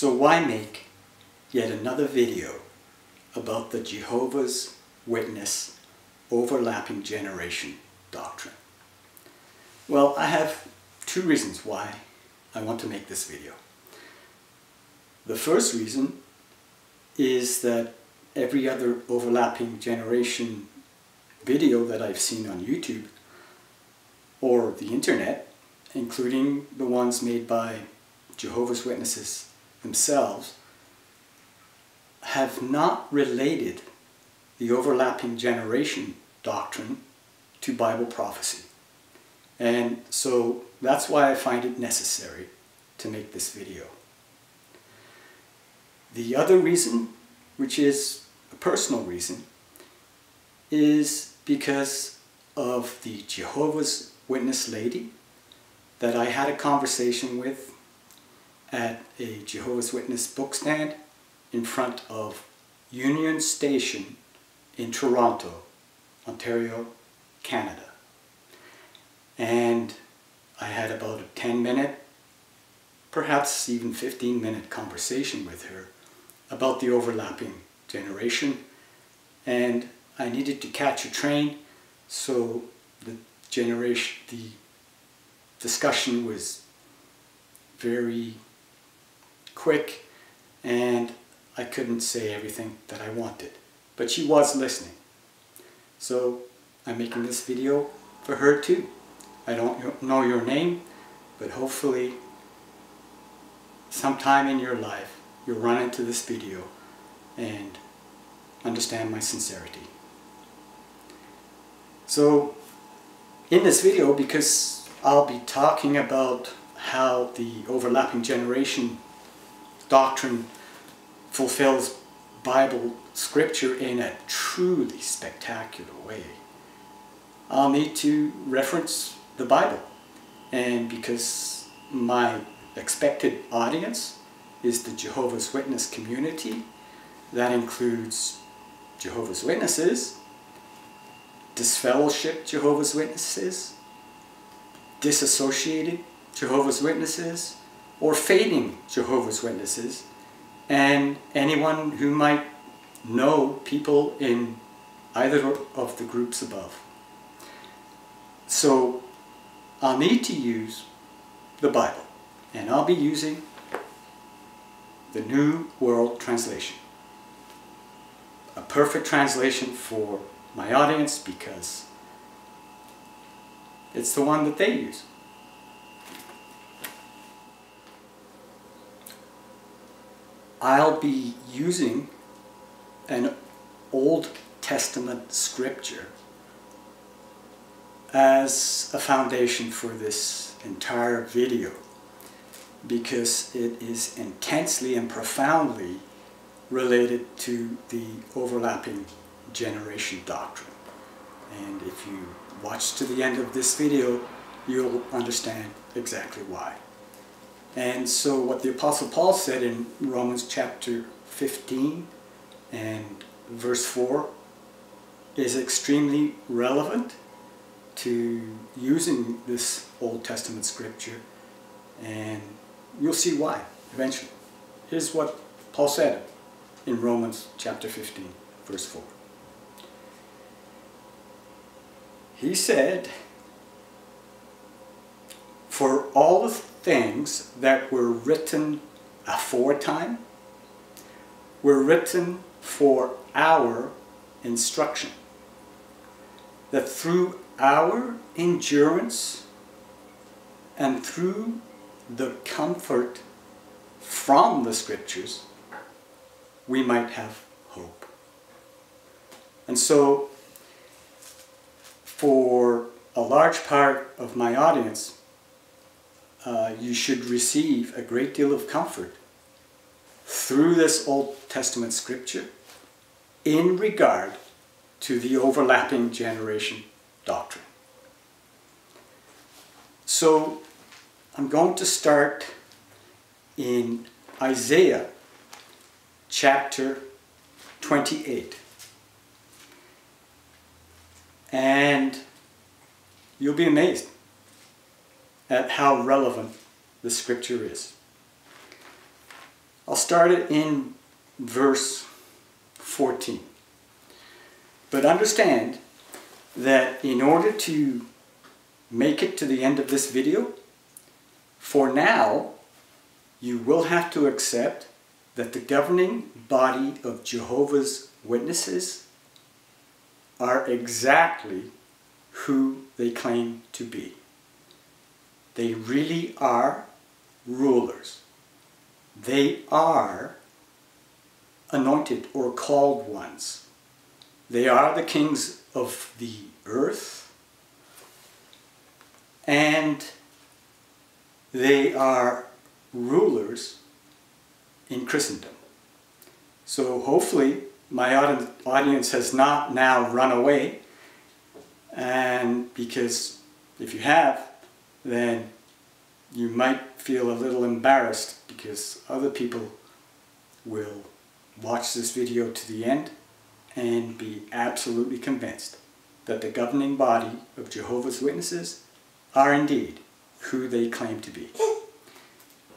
So why make yet another video about the Jehovah's Witness overlapping generation doctrine? Well, I have two reasons why I want to make this video. The first reason is that every other overlapping generation video that I've seen on YouTube or the internet, including the ones made by Jehovah's Witnesses themselves, have not related the overlapping generation doctrine to Bible prophecy. And so that's why I find it necessary to make this video. The other reason, which is a personal reason, is because of the Jehovah's Witness lady that I had a conversation with at a Jehovah's Witness book stand in front of Union Station in Toronto, Ontario, Canada. And I had about a 10-minute, perhaps even 15-minute conversation with her about the overlapping generation, and I needed to catch a train, so the discussion was very quick and I couldn't say everything that I wanted, but she was listening. So I'm making this video for her too. I don't know your name, but hopefully sometime in your life you'll run into this video and understand my sincerity. So in this video, because I'll be talking about how the overlapping generation doctrine fulfills Bible scripture in a truly spectacular way, I'll need to reference the Bible, and because my expected audience is the Jehovah's Witness community, that includes Jehovah's Witnesses, disfellowshipped Jehovah's Witnesses, disassociated Jehovah's Witnesses, or fading Jehovah's Witnesses, and anyone who might know people in either of the groups above. So I'll need to use the Bible, and I'll be using the New World Translation, a perfect translation for my audience because it's the one that they use. I'll be using an Old Testament scripture as a foundation for this entire video because it is intensely and profoundly related to the overlapping generation doctrine. And if you watch to the end of this video, you'll understand exactly why. And so what the Apostle Paul said in Romans chapter 15 and verse 4 is extremely relevant to using this Old Testament scripture, and you'll see why eventually. Here's what Paul said in Romans chapter 15, verse 4. He said, "For all the things that were written aforetime were written for our instruction, that through our endurance and through the comfort from the scriptures we might have hope." And so for a large part of my audience, you should receive a great deal of comfort through this Old Testament scripture in regard to the overlapping generation doctrine. So I'm going to start in Isaiah chapter 28, and you'll be amazed at how relevant the scripture is. I'll start it in verse 14. But understand that in order to make it to the end of this video, for now, you will have to accept that the governing body of Jehovah's Witnesses are exactly who they claim to be. They really are rulers. They are anointed or called ones. They are the kings of the earth, and they are rulers in Christendom. So hopefully my audience has not now run away, and because if you have, then you might feel a little embarrassed because other people will watch this video to the end and be absolutely convinced that the governing body of Jehovah's Witnesses are indeed who they claim to be.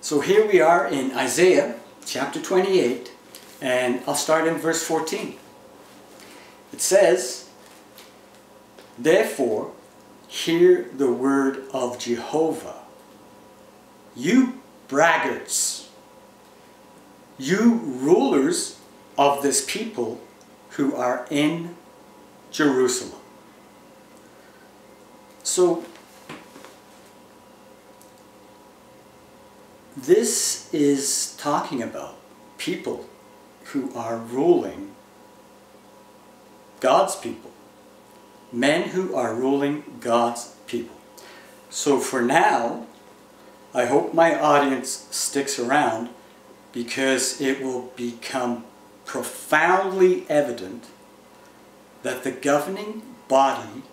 So here we are in Isaiah chapter 28, and I'll start in verse 14. It says, "Therefore, hear the word of Jehovah, you braggarts, you rulers of this people who are in Jerusalem." So this is talking about people who are ruling God's people. Men who are ruling God's people. So for now, I hope my audience sticks around, because it will become profoundly evident that the governing body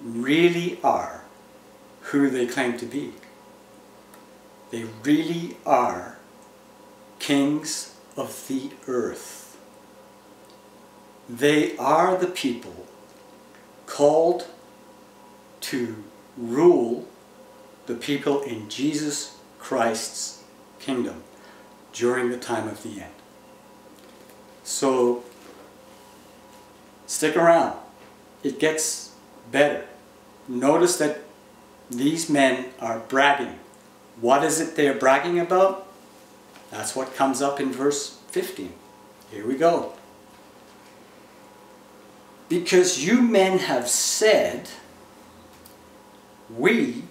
really are who they claim to be. They really are kings of the earth. They are the people called to rule the people in Jesus Christ's kingdom during the time of the end. So stick around. It gets better. Notice that these men are bragging. What is it they're bragging about? That's what comes up in verse 15. Here we go. "Because you men have said, we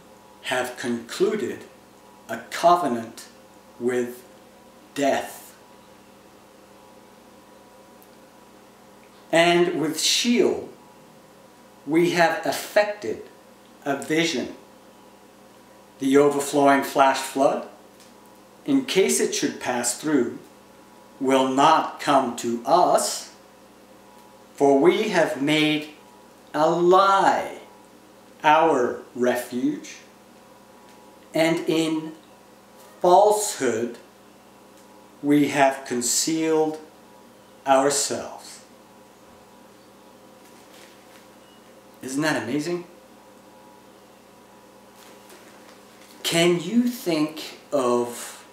have concluded a covenant with death, and with Sheol we have effected a vision. The overflowing flash flood, in case it should pass through, will not come to us, for we have made a lie our refuge, and in falsehood we have concealed ourselves." Isn't that amazing? Can you think of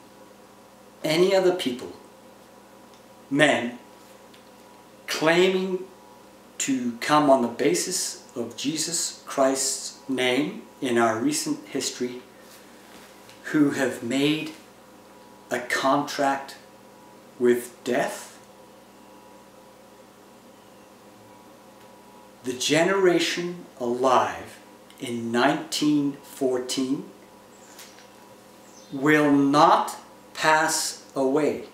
any other people, men, claiming to come on the basis of Jesus Christ's name in our recent history, who have made a contract with death? The generation alive in 1914 will not pass away.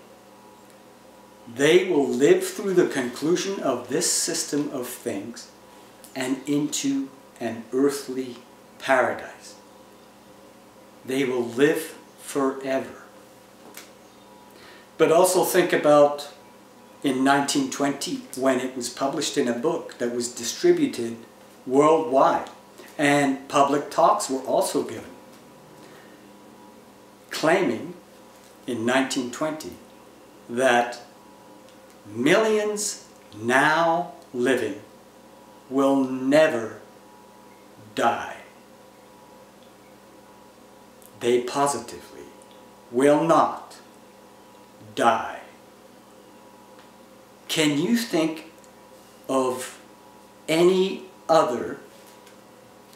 They will live through the conclusion of this system of things and into an earthly paradise. They will live forever. But also think about in 1920, when it was published in a book that was distributed worldwide, and public talks were also given, claiming in 1920 that millions now living will never die. They positively will not die. Can you think of any other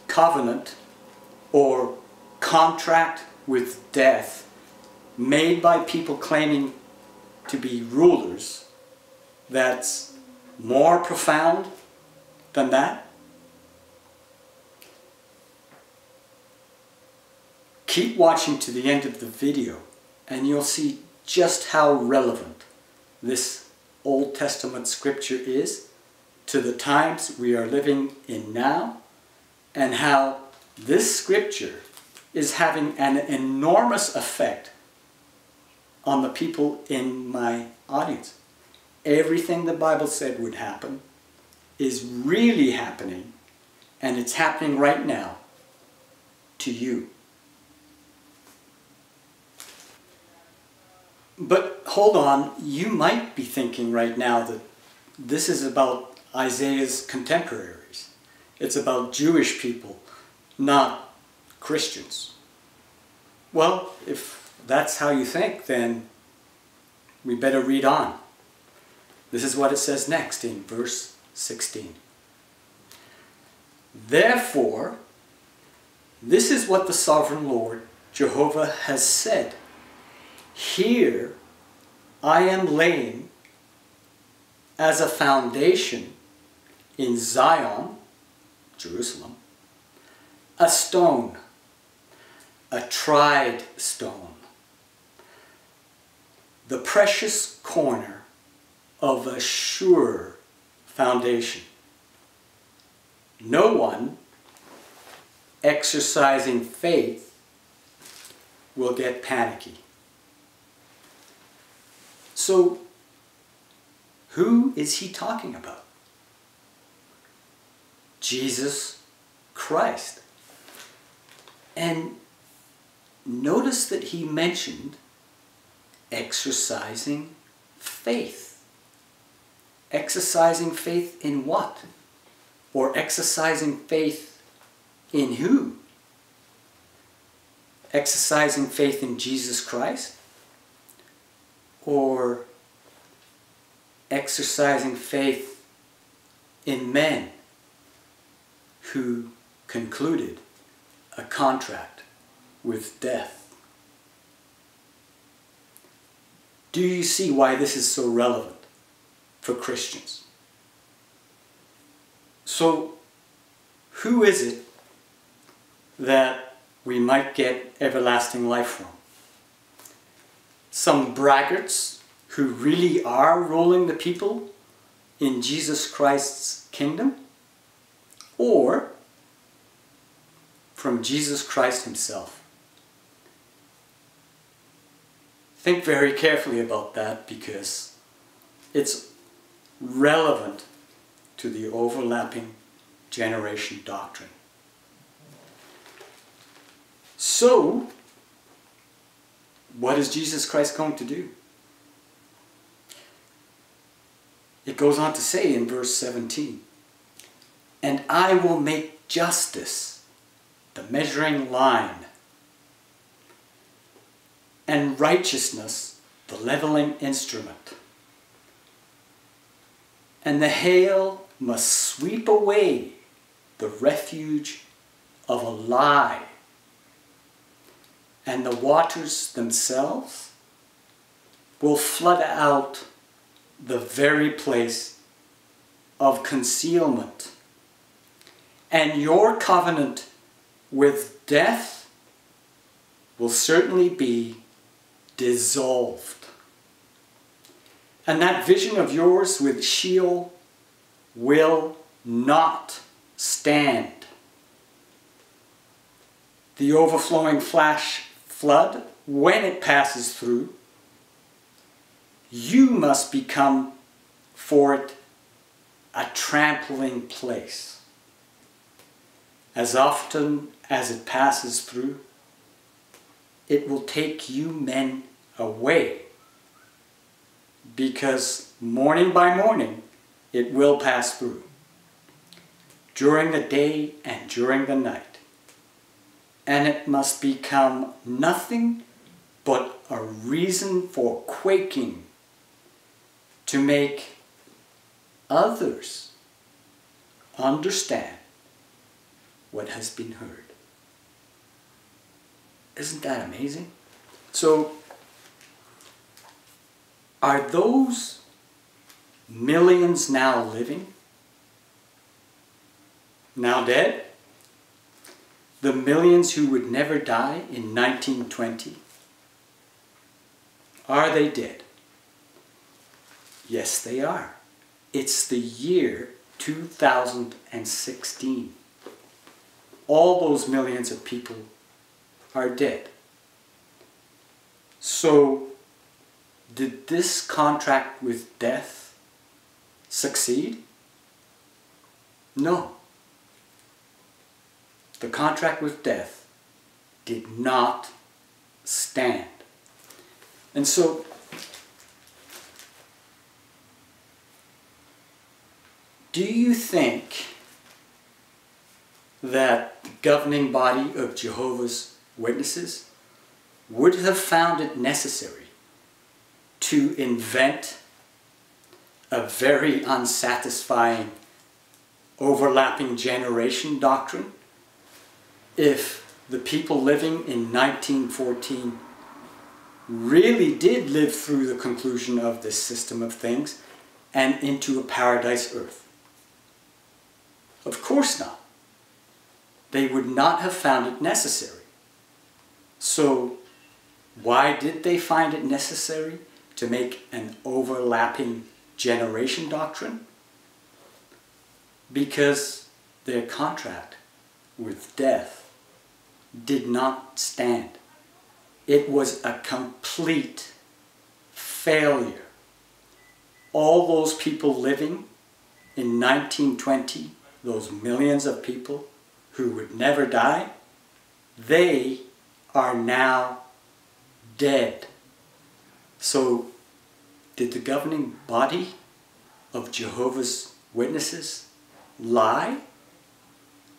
covenant or contract with death made by people claiming to be rulers that's more profound than that? Keep watching to the end of the video and you'll see just how relevant this Old Testament scripture is to the times we are living in now, and how this scripture is having an enormous effect on the people in my audience. Everything the Bible said would happen is really happening, and it's happening right now to you. But hold on, you might be thinking right now that this is about Isaiah's contemporaries. It's about Jewish people, not Christians. Well, if that's how you think, then we better read on. This is what it says next in verse 16. Therefore, this is what the Sovereign Lord Jehovah has said. Here I am laying as a foundation in Zion, Jerusalem, a stone, a tried stone, the precious corner of a sure foundation. No one exercising faith will get panicky. So, who is he talking about? Jesus Christ. And notice that he mentioned exercising faith. Exercising faith in what? Or exercising faith in who? Exercising faith in Jesus Christ? Or exercising faith in men who concluded a contract with death? Do you see why this is so relevant for Christians? So, who is it that we might get everlasting life from? Some braggarts who really are ruling the people in Jesus Christ's kingdom? Or from Jesus Christ himself? Think very carefully about that, because it's relevant to the overlapping generation doctrine. So, what is Jesus Christ going to do? It goes on to say in verse 17, and I will make justice the measuring line, and righteousness the leveling instrument. And the hail must sweep away the refuge of a lie, and the waters themselves will flood out the very place of concealment. And your covenant with death will certainly be dissolved. And that vision of yours with Sheol will not stand. The overflowing flood, when it passes through, you must become for it a trampling place. As often as it passes through, it will take you men away, because morning by morning it will pass through, during the day and during the night, and it must become nothing but a reason for quaking to make others understand what has been heard. Isn't that amazing? So, are those millions now living? Now dead? The millions who would never die in 1920? Are they dead? Yes, they are. It's the year 2016. All those millions of people are dead. So, did this contract with death succeed? No. The contract with death did not stand. And so, do you think that the governing body of Jehovah's Witnesses would have found it necessary to invent a very unsatisfying overlapping generation doctrine if the people living in 1914 really did live through the conclusion of this system of things and into a paradise earth? Of course not. They would not have found it necessary. So why did they find it necessary to make an overlapping generation doctrine? Because their contract with death did not stand. It was a complete failure. All those people living in 1920, those millions of people who would never die, they are now dead. So, did the governing body of Jehovah's Witnesses lie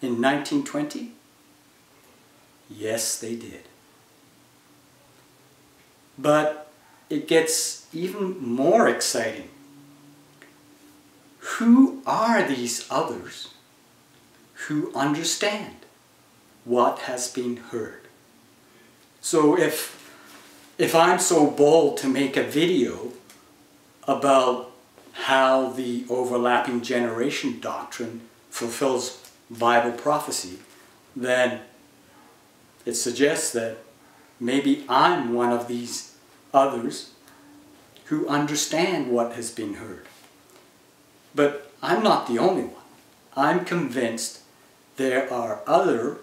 in 1920? Yes, they did. But it gets even more exciting. Who are these others who understand what has been heard? So if I'm so bold to make a video about how the overlapping generation doctrine fulfills Bible prophecy, then it suggests that maybe I'm one of these others who understand what has been heard. But I'm not the only one. I'm convinced there are other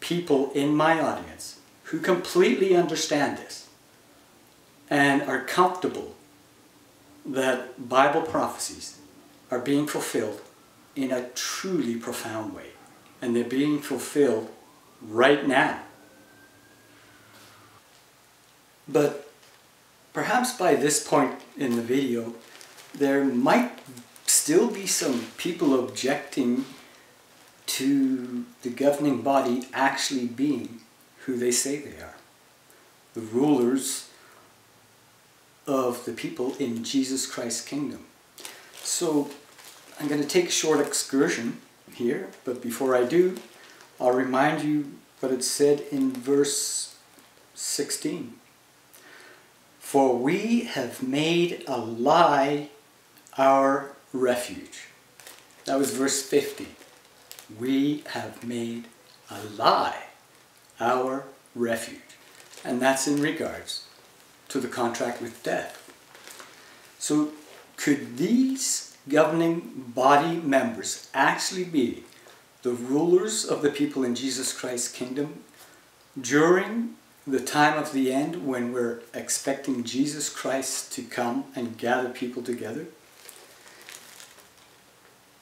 people in my audience who completely understand this and are comfortable that Bible prophecies are being fulfilled in a truly profound way, and they're being fulfilled right now. But perhaps by this point in the video, there might still be some people objecting to the governing body actually being who they say they are, the rulers of the people in Jesus Christ's kingdom. So I'm going to take a short excursion here, but before I do, I'll remind you what it said in verse 16. For we have made a lie our refuge. That was verse 50. We have made a lie our refuge. And that's in regards to the contract with death. So could these governing body members actually be the rulers of the people in Jesus Christ's kingdom during the time of the end when we're expecting Jesus Christ to come and gather people together?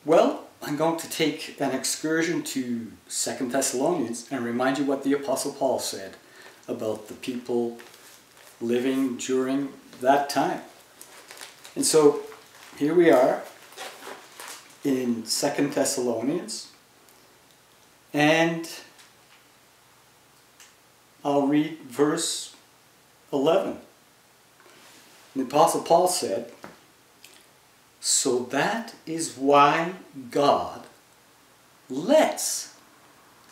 Well, I'm going to take an excursion to 2 Thessalonians and remind you what the Apostle Paul said about the people living during that time. And so, here we are in 2 Thessalonians, and I'll read verse 11. The Apostle Paul said, so that is why God lets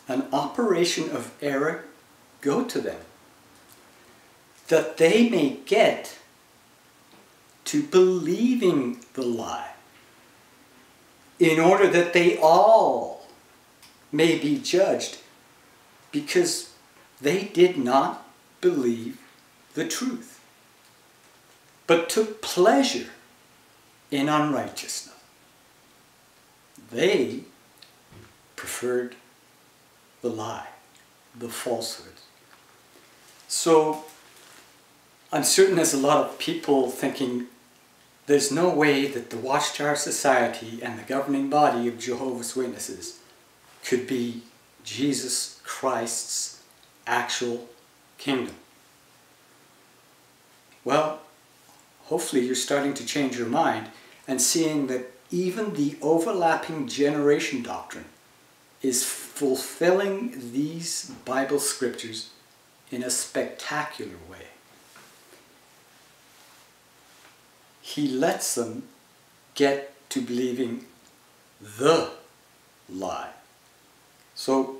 an operation of error go to them, that they may get to believing the lie, in order that they all may be judged, because they did not believe the truth, but took pleasure in unrighteousness. They preferred the lie, the falsehood. So I'm certain there's a lot of people thinking there's no way that the Watchtower Society and the governing body of Jehovah's Witnesses could be Jesus Christ's actual kingdom. Well, hopefully you're starting to change your mind and seeing that even the overlapping generation doctrine is fulfilling these Bible scriptures in a spectacular way. He lets them get to believing the lie. So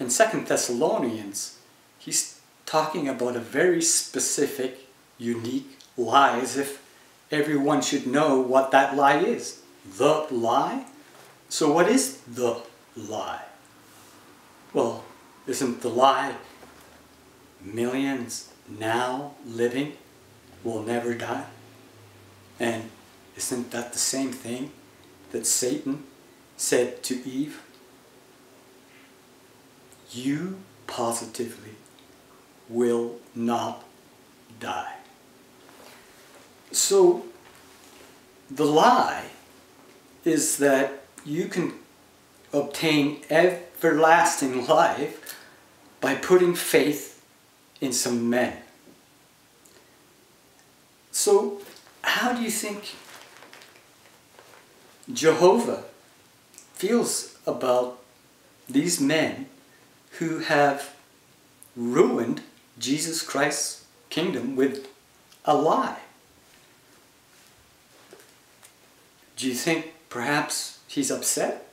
in 2 Thessalonians, he's talking about a very specific, unique lie, as if everyone should know what that lie is. The lie? So what is the lie? Well, isn't the lie millions now living will never die? And isn't that the same thing that Satan said to Eve? You positively will not die. So the lie is that you can obtain everlasting life by putting faith in some men. So how do you think Jehovah feels about these men who have ruined Jesus Christ's kingdom with a lie? Do you think perhaps he's upset?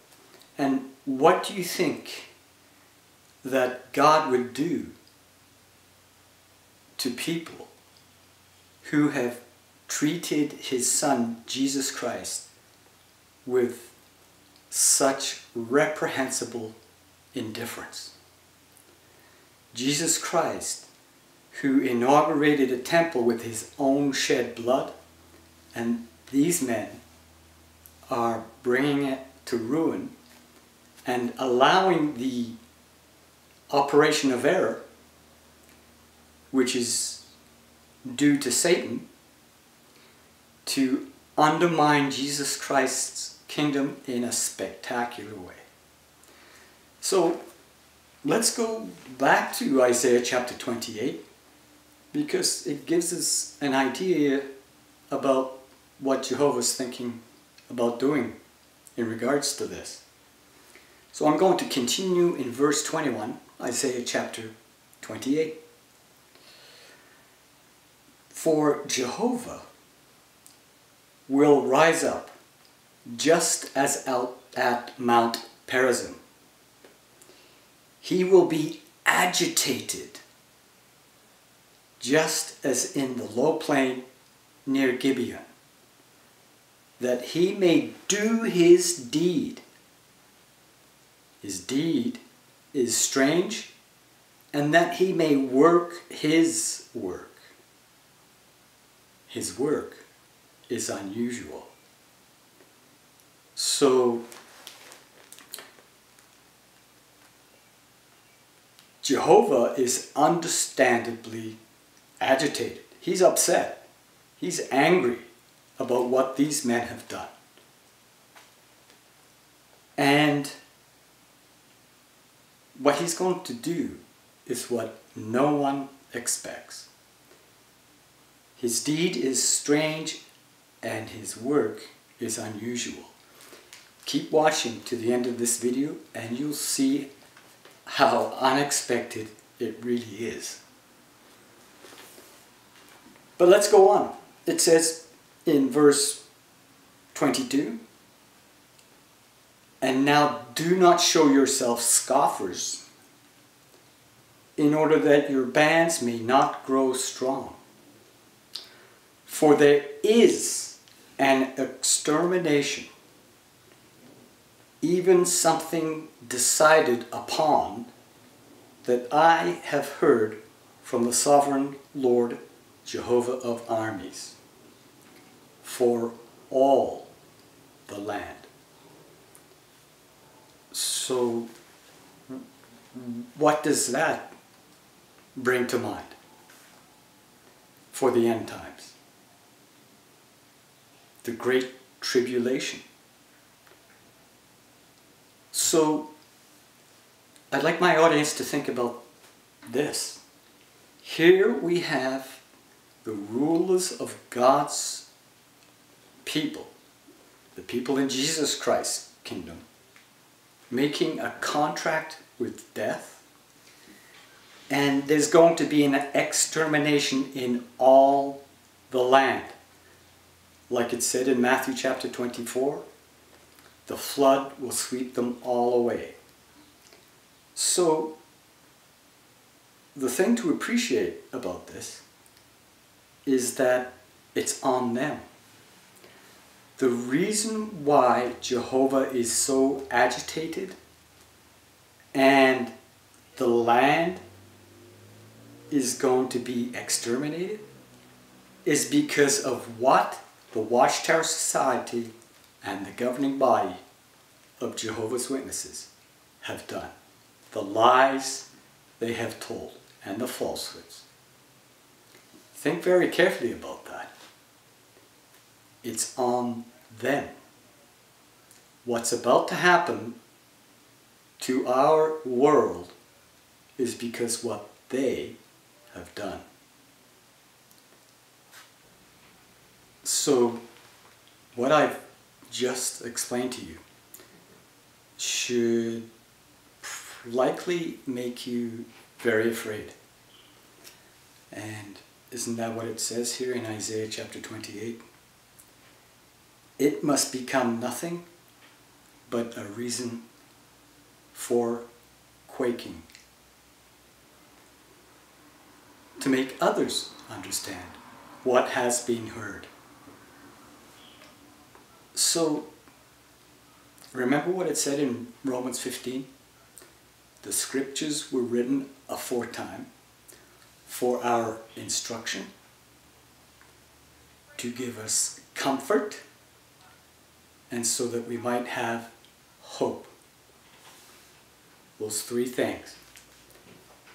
And what do you think that God would do to people who have treated his son, Jesus Christ, with such reprehensible indifference? Jesus Christ, who inaugurated a temple with his own shed blood, and these men are bringing it to ruin and allowing the operation of error, which is due to Satan, to undermine Jesus Christ's kingdom in a spectacular way. So let's go back to Isaiah chapter 28, because it gives us an idea about what Jehovah's thinking about doing in regards to this. So I'm going to continue in verse 21, Isaiah chapter 28. For Jehovah will rise up just as out at Mount Perazim. He will be agitated just as in the low plain near Gibeon, that he may do his deed. His deed is strange, and that he may work his work. His work is unusual. So Jehovah is understandably agitated. He's upset. He's angry about what these men have done. And what he's going to do is what no one expects. His deed is strange and his work is unusual. Keep watching to the end of this video and you'll see how unexpected it really is. But let's go on. It says in verse 22, "And now do not show yourselves scoffers, in order that your bands may not grow strong. For there is an extermination, even something decided upon, that I have heard from the sovereign Lord Jehovah of armies, for all the land." So what does that bring to mind for the end times? The Great Tribulation. So I'd like my audience to think about this. Here we have the rulers of God's people, the people in Jesus Christ's kingdom, making a contract with death, and there's going to be an extermination in all the land. Like it said in Matthew chapter 24, the flood will sweep them all away. So the thing to appreciate about this is that it's on them. The reason why Jehovah is so agitated and the land is going to be exterminated is because of what the Watchtower Society and the governing body of Jehovah's Witnesses have done. The lies they have told and the falsehoods. Think very carefully about that. It's on them. What's about to happen to our world is because what they have done. So what I've just explained to you should likely make you very afraid. And isn't that what it says here in Isaiah chapter 28? It must become nothing but a reason for quaking, to make others understand what has been heard. So, remember what it said in Romans 15? The scriptures were written aforetime for our instruction, to give us comfort, and so that we might have hope. Those three things.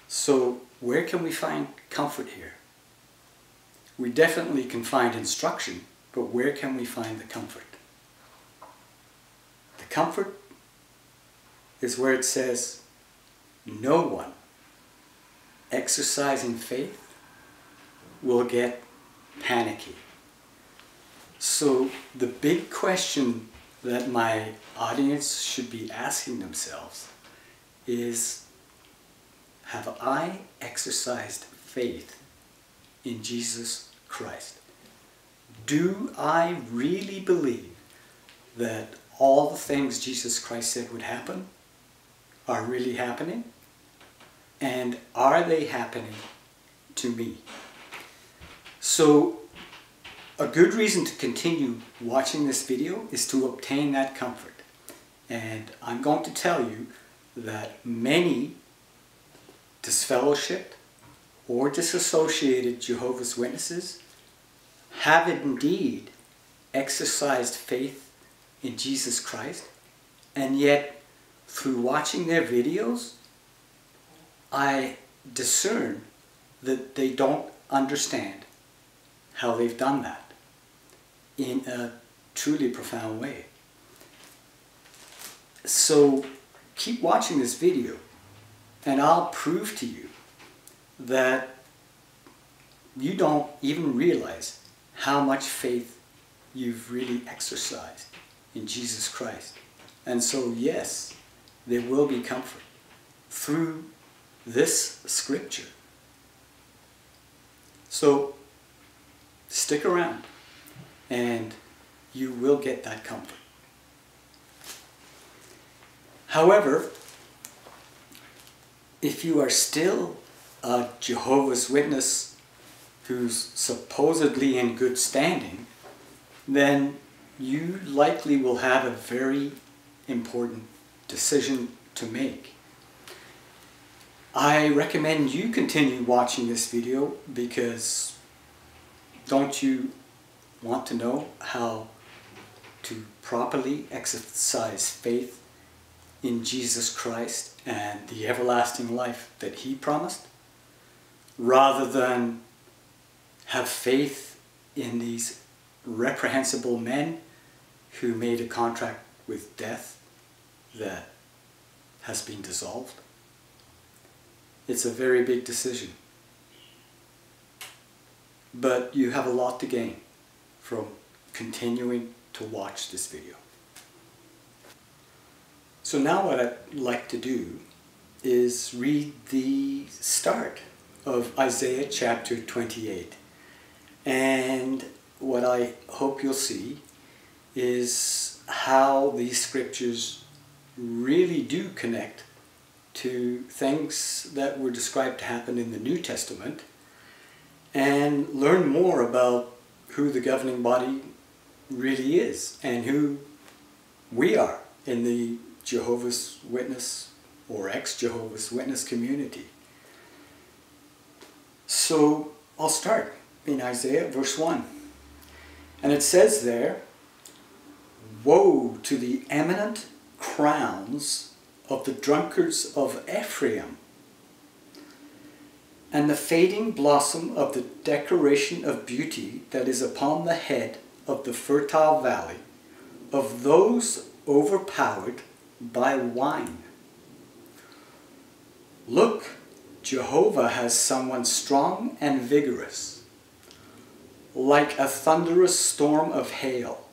So where can we find comfort here? We definitely can find instruction, but where can we find the comfort? The comfort is where it says, no one exercising faith will get panicky. So the big question that my audience should be asking themselves is, have I exercised faith in Jesus Christ? Do I really believe that all the things Jesus Christ said would happen are really happening? And are they happening to me? So a good reason to continue watching this video is to obtain that comfort. And I'm going to tell you that many disfellowshipped or disassociated Jehovah's Witnesses have indeed exercised faith in Jesus Christ, and yet through watching their videos I discern that they don't understand how they've done that in a truly profound way. So keep watching this video and I'll prove to you that you don't even realize how much faith you've really exercised in Jesus Christ. And so yes, there will be comfort through this scripture. So stick around and you will get that comfort. However, if you are still a Jehovah's Witness who's supposedly in good standing, then you likely will have a very important decision to make. I recommend you continue watching this video, because don't you want to know how to properly exercise faith in Jesus Christ and the everlasting life that He promised, rather than have faith in these reprehensible men who made a contract with death that has been dissolved? It's a very big decision, but you have a lot to gain from continuing to watch this video. So now what I'd like to do is read the start of Isaiah chapter 28. And what I hope you'll see is how these scriptures really do connect to things that were described to happen in the New Testament, and learn more about who the governing body really is and who we are in the Jehovah's Witness or ex-Jehovah's Witness community. So I'll start in Isaiah verse 1. And it says there, "Woe to the eminent crowns of the drunkards of Ephraim, and the fading blossom of the decoration of beauty that is upon the head of the fertile valley, of those overpowered by wine. Look, Jehovah has someone strong and vigorous, like a thunderous storm of hail,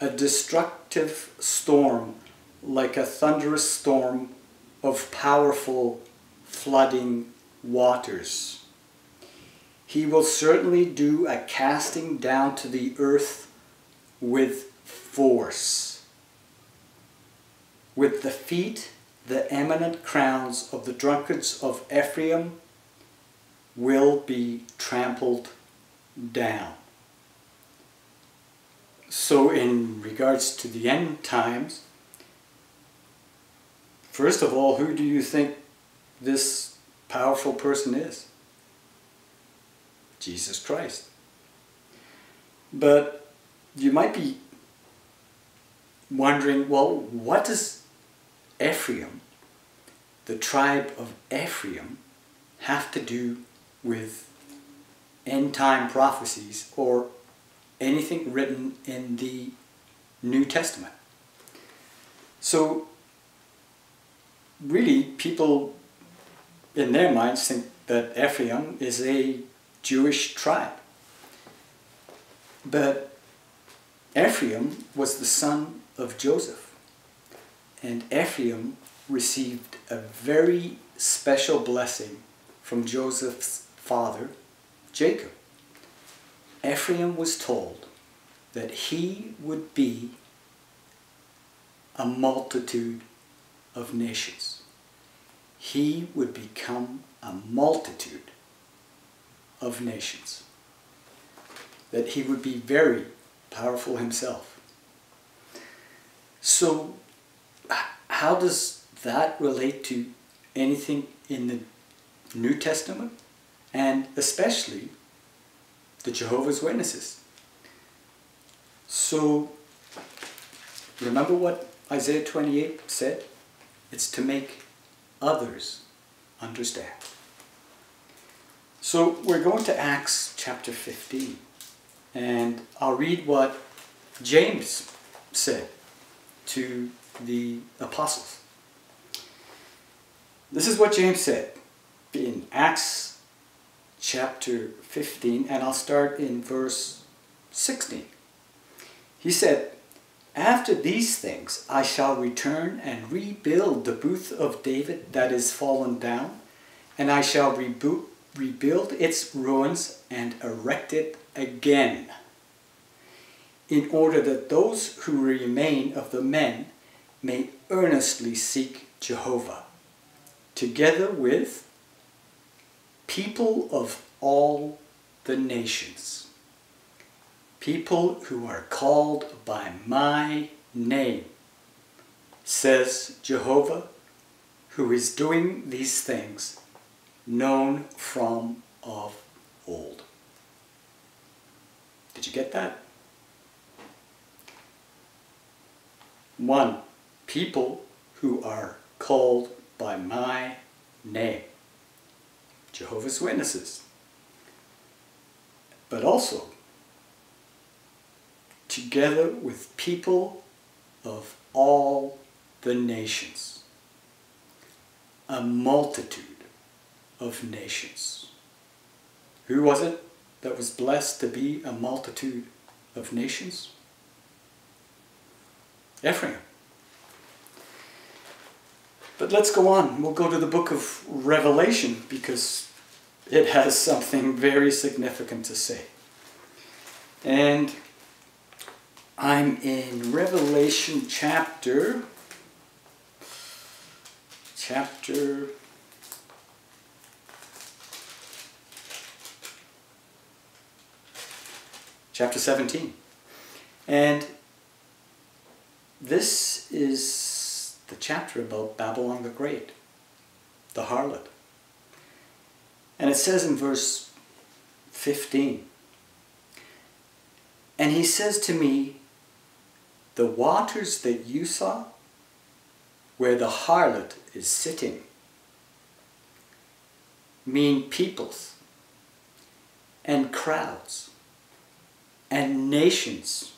a destructive storm, like a thunderous storm of powerful flooding waters. He will certainly do a casting down to the earth with force. With the feet, the eminent crowns of the drunkards of Ephraim will be trampled down." So in regards to the end times, first of all, who do you think this powerful person is? Jesus Christ. But you might be wondering, well, what does Ephraim, the tribe of Ephraim, have to do with end time prophecies or anything written in the New Testament? So really, people in their minds think that Ephraim is a Jewish tribe. But Ephraim was the son of Joseph, and Ephraim received a very special blessing from Joseph's father, Jacob. Ephraim was told that he would be a multitude of nations. He would become a multitude of nations. That he would be very powerful himself. So how does that relate to anything in the New Testament, and especially the Jehovah's Witnesses? So remember what Isaiah 28 said? It's to make others understand. So we're going to Acts chapter 15, and I'll read what James said to the apostles. This is what James said in Acts chapter 15, and I'll start in verse 16. He said, "After these things I shall return and rebuild the booth of David that is fallen down, and I shall rebuild its ruins and erect it again, in order that those who remain of the men may earnestly seek Jehovah, together with people of all the nations, people who are called by my name, says Jehovah, who is doing these things known from of old. Did you get that? One, people who are called by my name, Jehovah's Witnesses, but also together with people of all the nations, a multitude of nations. Who was it that was blessed to be a multitude of nations? Ephraim. But let's go on. We'll go to the book of Revelation because it has something very significant to say. And I'm in Revelation chapter 17. And this is the chapter about Babylon the Great, the harlot. And it says in verse 15, and he says to me, the waters that you saw, where the harlot is sitting, mean peoples and crowds and nations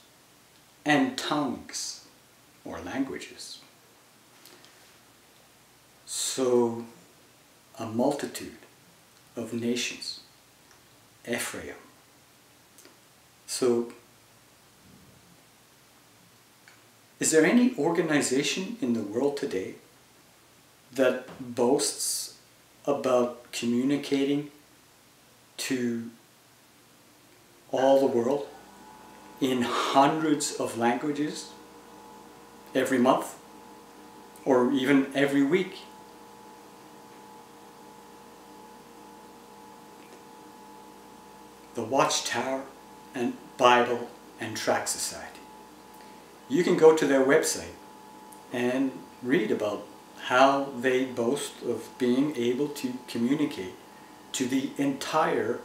and tongues or languages. So a multitude of nations, Ephraim. So is there any organization in the world today that boasts about communicating to all the world in hundreds of languages every month or even every week? The Watchtower and Bible and Tract Society. You can go to their website and read about how they boast of being able to communicate to the entire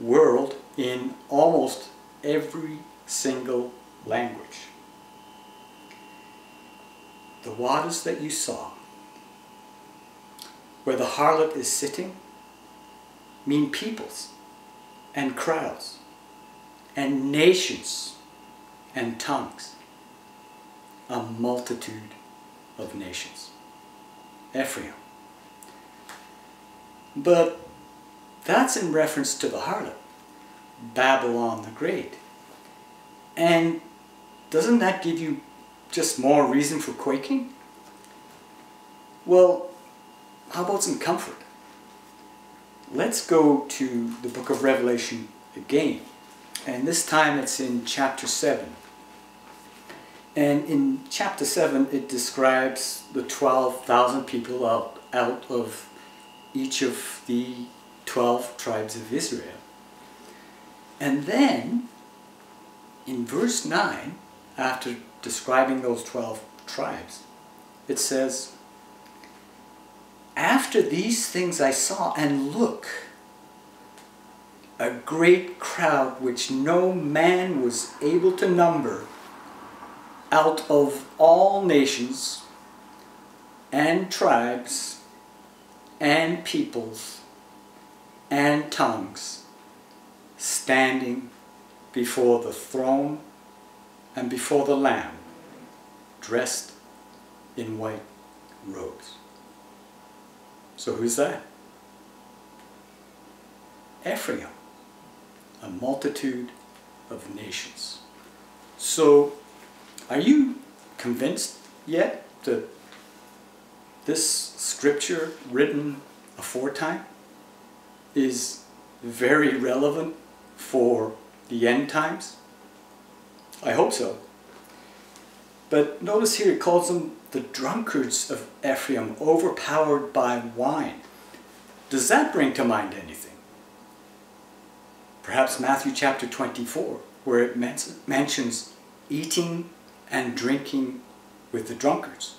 world in almost every single language. The waters that you saw, where the harlot is sitting, mean peoples and crowds and nations and tongues. A multitude of nations, Ephraim. But that's in reference to the harlot, Babylon the Great. And doesn't that give you just more reason for quaking? Well, how about some comfort? Let's go to the book of Revelation again. And this time it's in chapter 7. And in chapter 7, it describes the 12,000 people out of each of the 12 tribes of Israel. And then, in verse 9, after describing those 12 tribes, it says, after these things I saw, and look, a great crowd which no man was able to number, out of all nations and tribes and peoples and tongues, standing before the throne and before the Lamb, dressed in white robes. So who's that? Ephraim, a multitude of nations. So are you convinced yet that this scripture written aforetime is very relevant for the end times? I hope so. But notice here it calls them the drunkards of Ephraim, overpowered by wine. Does that bring to mind anything? Perhaps Matthew chapter 24, where it mentions eating and drinking with the drunkards.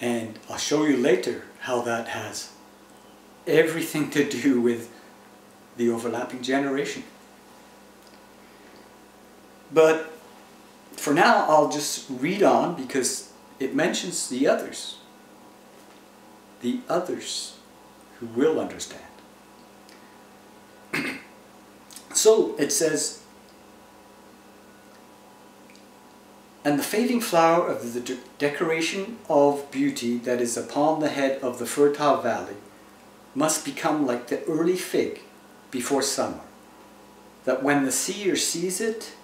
And I'll show you later how that has everything to do with the overlapping generation. But for now, I'll just read on because it mentions the others. The others who will understand. So it says, and the fading flower of the decoration of beauty that is upon the head of the fertile valley must become like the early fig before summer, that when the seer sees it,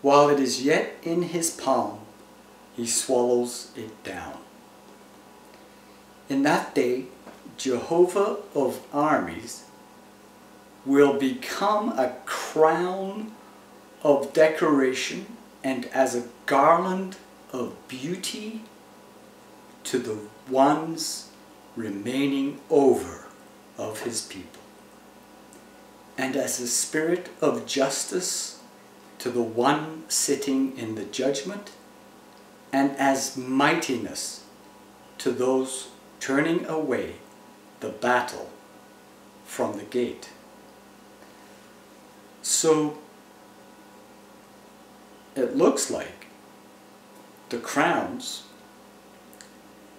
while it is yet in his palm, he swallows it down. In that day, Jehovah of armies will become a crown of decoration and as a garland of beauty to the ones remaining over of his people, and as a spirit of justice to the one sitting in the judgment, and as mightiness to those turning away the battle from the gate. So it looks like the crowns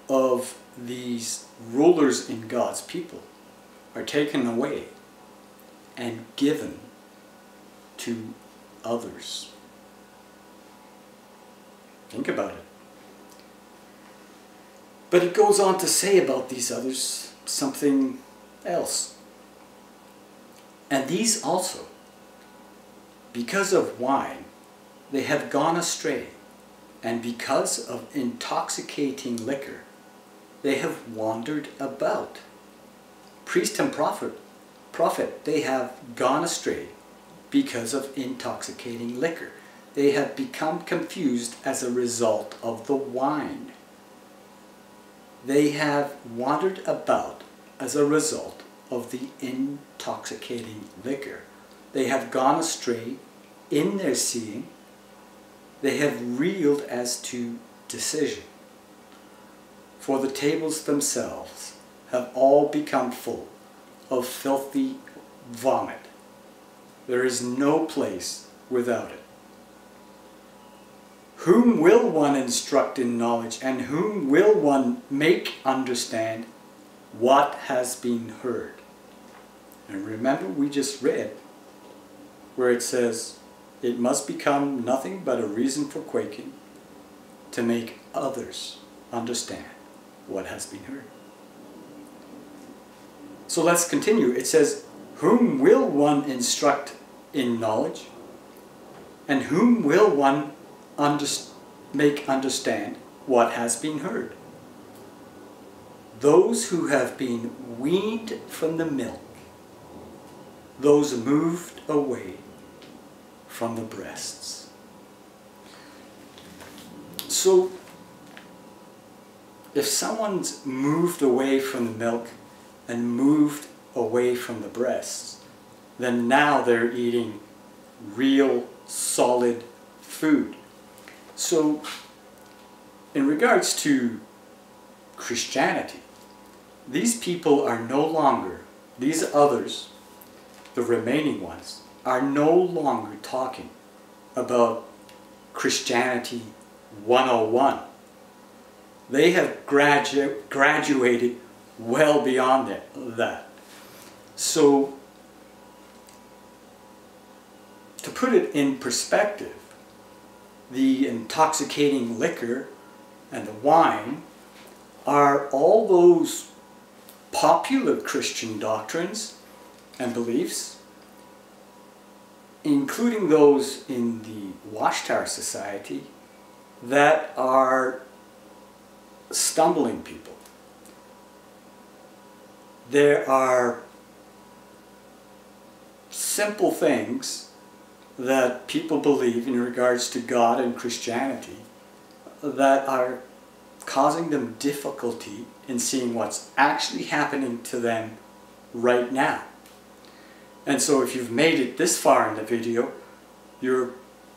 of these rulers in God's people are taken away and given to others. Think about it. But it goes on to say about these others something else. And these also, because of wine, they have gone astray, and because of intoxicating liquor, they have wandered about. Priest and prophet, they have gone astray because of intoxicating liquor. They have become confused as a result of the wine. They have wandered about as a result of the intoxicating liquor. They have gone astray in their seeing. They have reeled as to decision. For the tables themselves have all become full of filthy vomit. There is no place without it. Whom will one instruct in knowledge, and whom will one make understand what has been heard? And remember, we just read where it says, it must become nothing but a reason for quaking to make others understand what has been heard. So let's continue. It says, whom will one instruct in knowledge, and whom will one make understand what has been heard? Those who have been weaned from the milk, those moved away from the breasts. So, if someone's moved away from the milk and moved away from the breasts, then now they're eating real, solid food. So, in regards to Christianity, these people are no longer, these others, the remaining ones, are no longer talking about Christianity 101. They have graduated well beyond that. So, to put it in perspective, the intoxicating liquor and the wine are all those popular Christian doctrines and beliefs, including those in the Watchtower Society, that are stumbling people. there are simple things that people believe in regards to God and Christianity that are causing them difficulty in seeing what's actually happening to them right now. And so if you've made it this far in the video, you're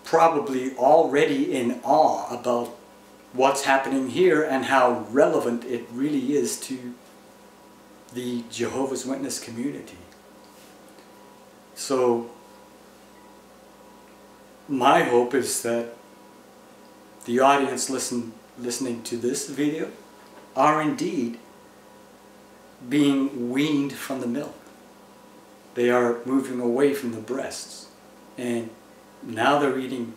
probably already in awe about what's happening here and how relevant it really is to the Jehovah's Witness community. So my hope is that the audience listening to this video are indeed being weaned from the milk. They are moving away from the breasts, and now they're eating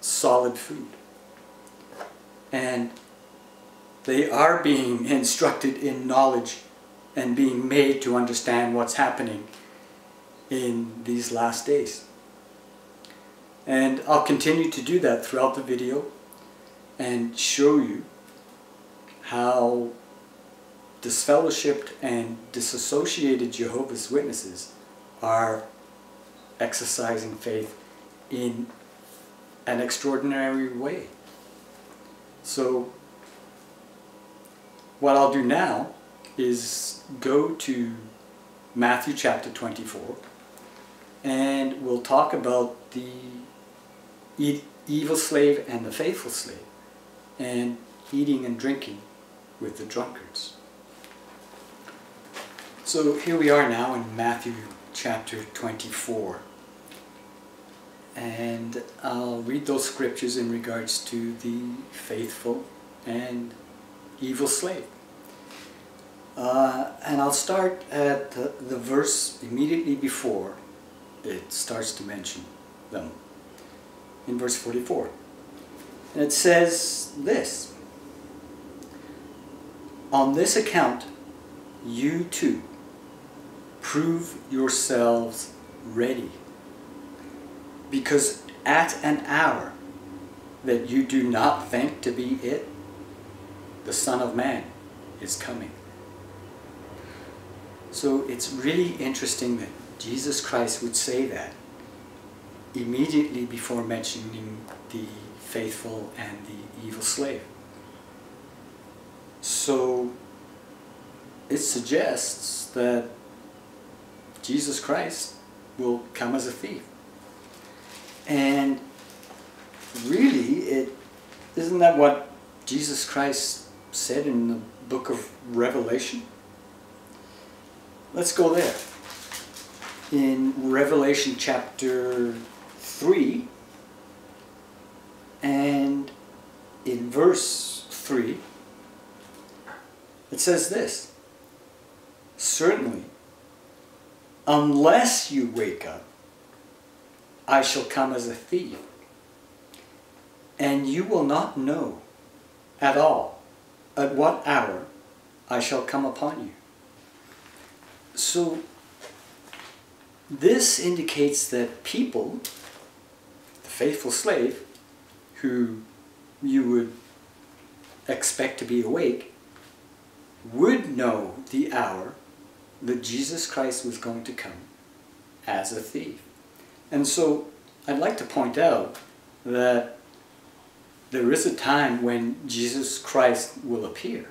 solid food. And they are being instructed in knowledge and being made to understand what's happening in these last days. And I'll continue to do that throughout the video and show you how disfellowshipped and disassociated Jehovah's Witnesses are exercising faith in an extraordinary way. So what I'll do now is go to Matthew chapter 24, and we'll talk about the evil slave and the faithful slave, and eating and drinking with the drunkards. So here we are now in Matthew chapter 24, and I'll read those scriptures in regards to the faithful and evil slave. And I'll start at the verse immediately before it starts to mention them, in verse 44. And it says this: "On this account you too prove yourselves ready, because at an hour that you do not think to be it, the Son of Man is coming." So it's really interesting that Jesus Christ would say that immediately before mentioning the faithful and the evil slave. So it suggests that Jesus Christ will come as a thief. And really, isn't that what Jesus Christ said in the book of Revelation? Let's go there. In Revelation chapter 3, and in verse 3, it says this: "Certainly, unless you wake up, I shall come as a thief, and you will not know at all at what hour I shall come upon you." So this indicates that people, the faithful slave, who you would expect to be awake, would know the hour that Jesus Christ was going to come as a thief. And so I'd like to point out that there is a time when Jesus Christ will appear,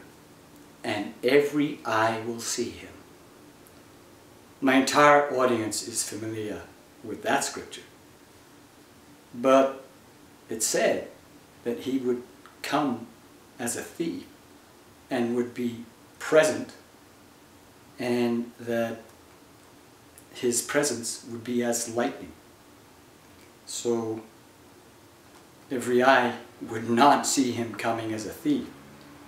and every eye will see him. My entire audience is familiar with that scripture. But it said that he would come as a thief and would be present, and that his presence would be as lightning. So every eye would not see him coming as a thief,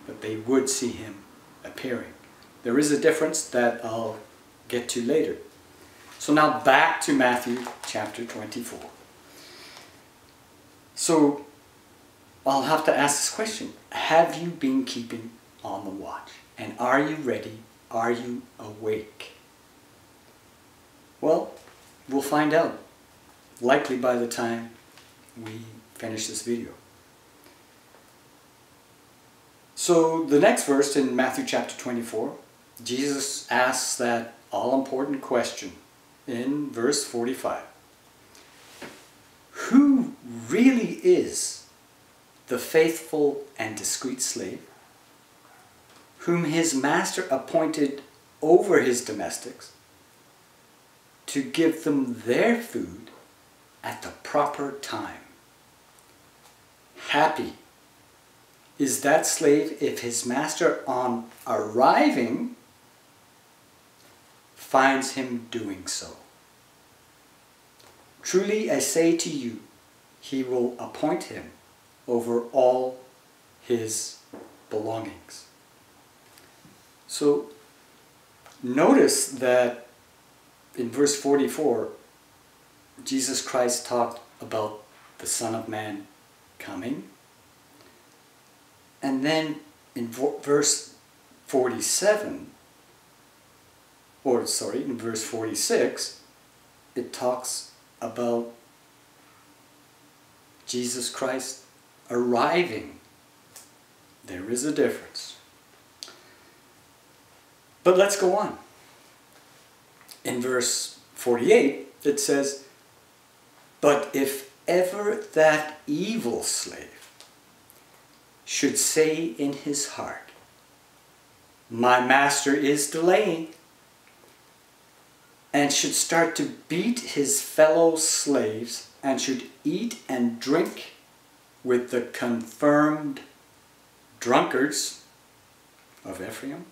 but they would see him appearing. There is a difference that I'll get to later. So now back to Matthew chapter 24. So I'll have to ask this question: have you been keeping on the watch? And are you ready? Are you awake? Well, we'll find out, likely by the time we finish this video. So the next verse in Matthew chapter 24 Jesus asks that all-important question in verse 45. Who really is the faithful and discreet slave, whom his master appointed over his domestics to give them their food at the proper time? Happy is that slave if his master, on arriving, finds him doing so. Truly I say to you, he will appoint him over all his belongings. So notice that in verse 44, Jesus Christ talked about the Son of Man coming. And then in verse 46, it talks about Jesus Christ arriving. There is a difference. But let's go on. In verse 48, it says, "But if ever that evil slave should say in his heart, 'My master is delaying,' and should start to beat his fellow slaves, and should eat and drink with the confirmed drunkards of Ephraim,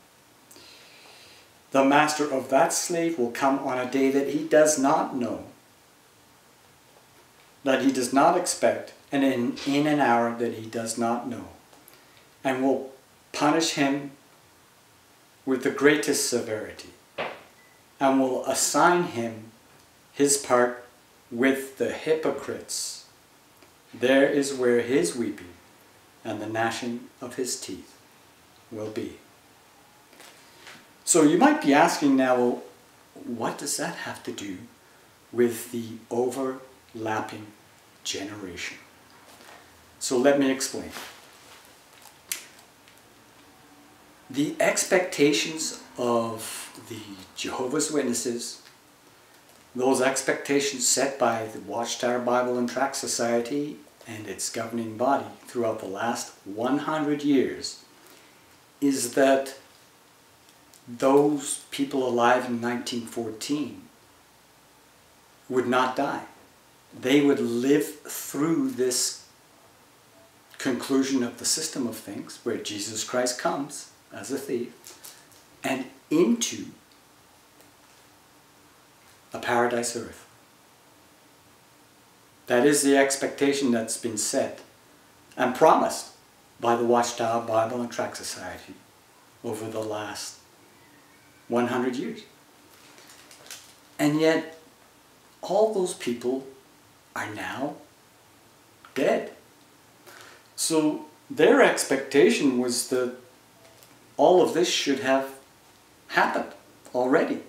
the master of that slave will come on a day that he does not know, that he does not expect, and in an hour that he does not know, and will punish him with the greatest severity, and will assign him his part with the hypocrites. There is where his weeping and the gnashing of his teeth will be." So you might be asking now, well, what does that have to do with the overlapping generation? So let me explain. The expectations of the Jehovah's Witnesses, those expectations set by the Watchtower Bible and Tract Society and its governing body throughout the last 100 years, is that those people alive in 1914 would not die. They would live through this conclusion of the system of things where Jesus Christ comes as a thief, and into a paradise earth. That is the expectation that's been set and promised by the Watchtower Bible and Tract Society over the last 100 years. And yet, all those people are now dead. So their expectation was that all of this should have happened already,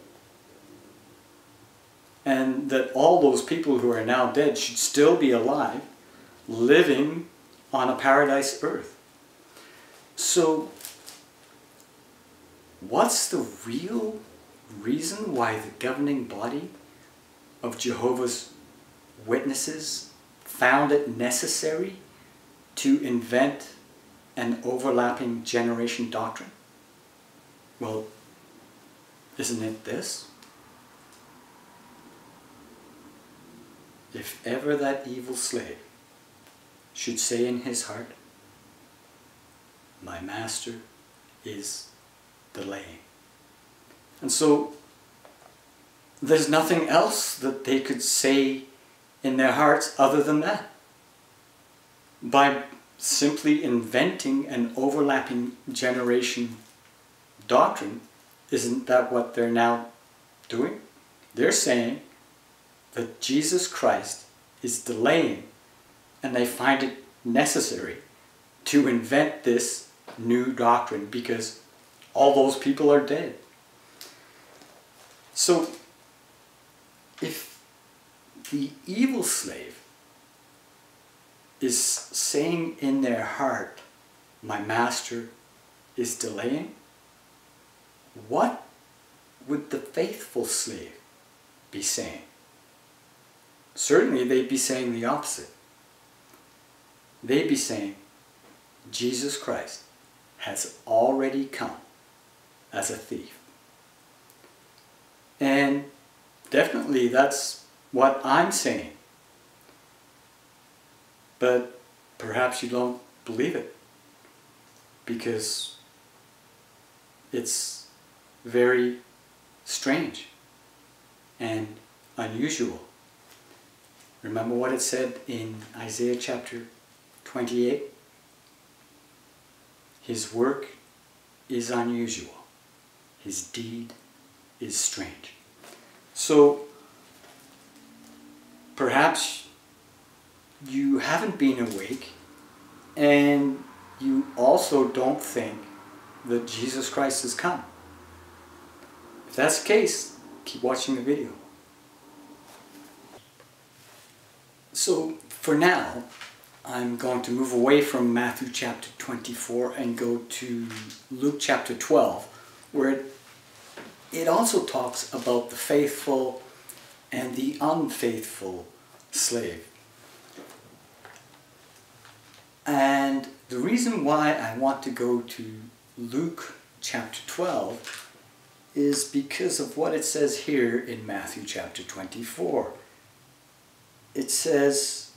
and that all those people who are now dead should still be alive, living on a paradise earth. So what's the real reason why the governing body of Jehovah's Witnesses found it necessary to invent an overlapping generation doctrine? Well, isn't it this? If ever that evil slave should say in his heart, "My master is delaying." And so there's nothing else that they could say in their hearts other than that. By simply inventing an overlapping generation doctrine, isn't that what they're now doing? They're saying that Jesus Christ is delaying, and they find it necessary to invent this new doctrine because all those people are dead. So if the evil slave is saying in their heart, "My master is delaying," What would the faithful slave be saying? Certainly they'd be saying the opposite. They'd be saying, Jesus Christ has already come as a thief. And definitely that's what I'm saying. But perhaps you don't believe it, because it's very strange and unusual. Remember what it said in Isaiah chapter 28? His work is unusual. His deed is strange. So perhaps you haven't been awake, and you also don't think that Jesus Christ has come. If that's the case, keep watching the video. So for now, I'm going to move away from Matthew chapter 24 and go to Luke chapter 12, where it also talks about the faithful and the unfaithful slave. And the reason why I want to go to Luke chapter 12 is because of what it says here in Matthew chapter 24. It says,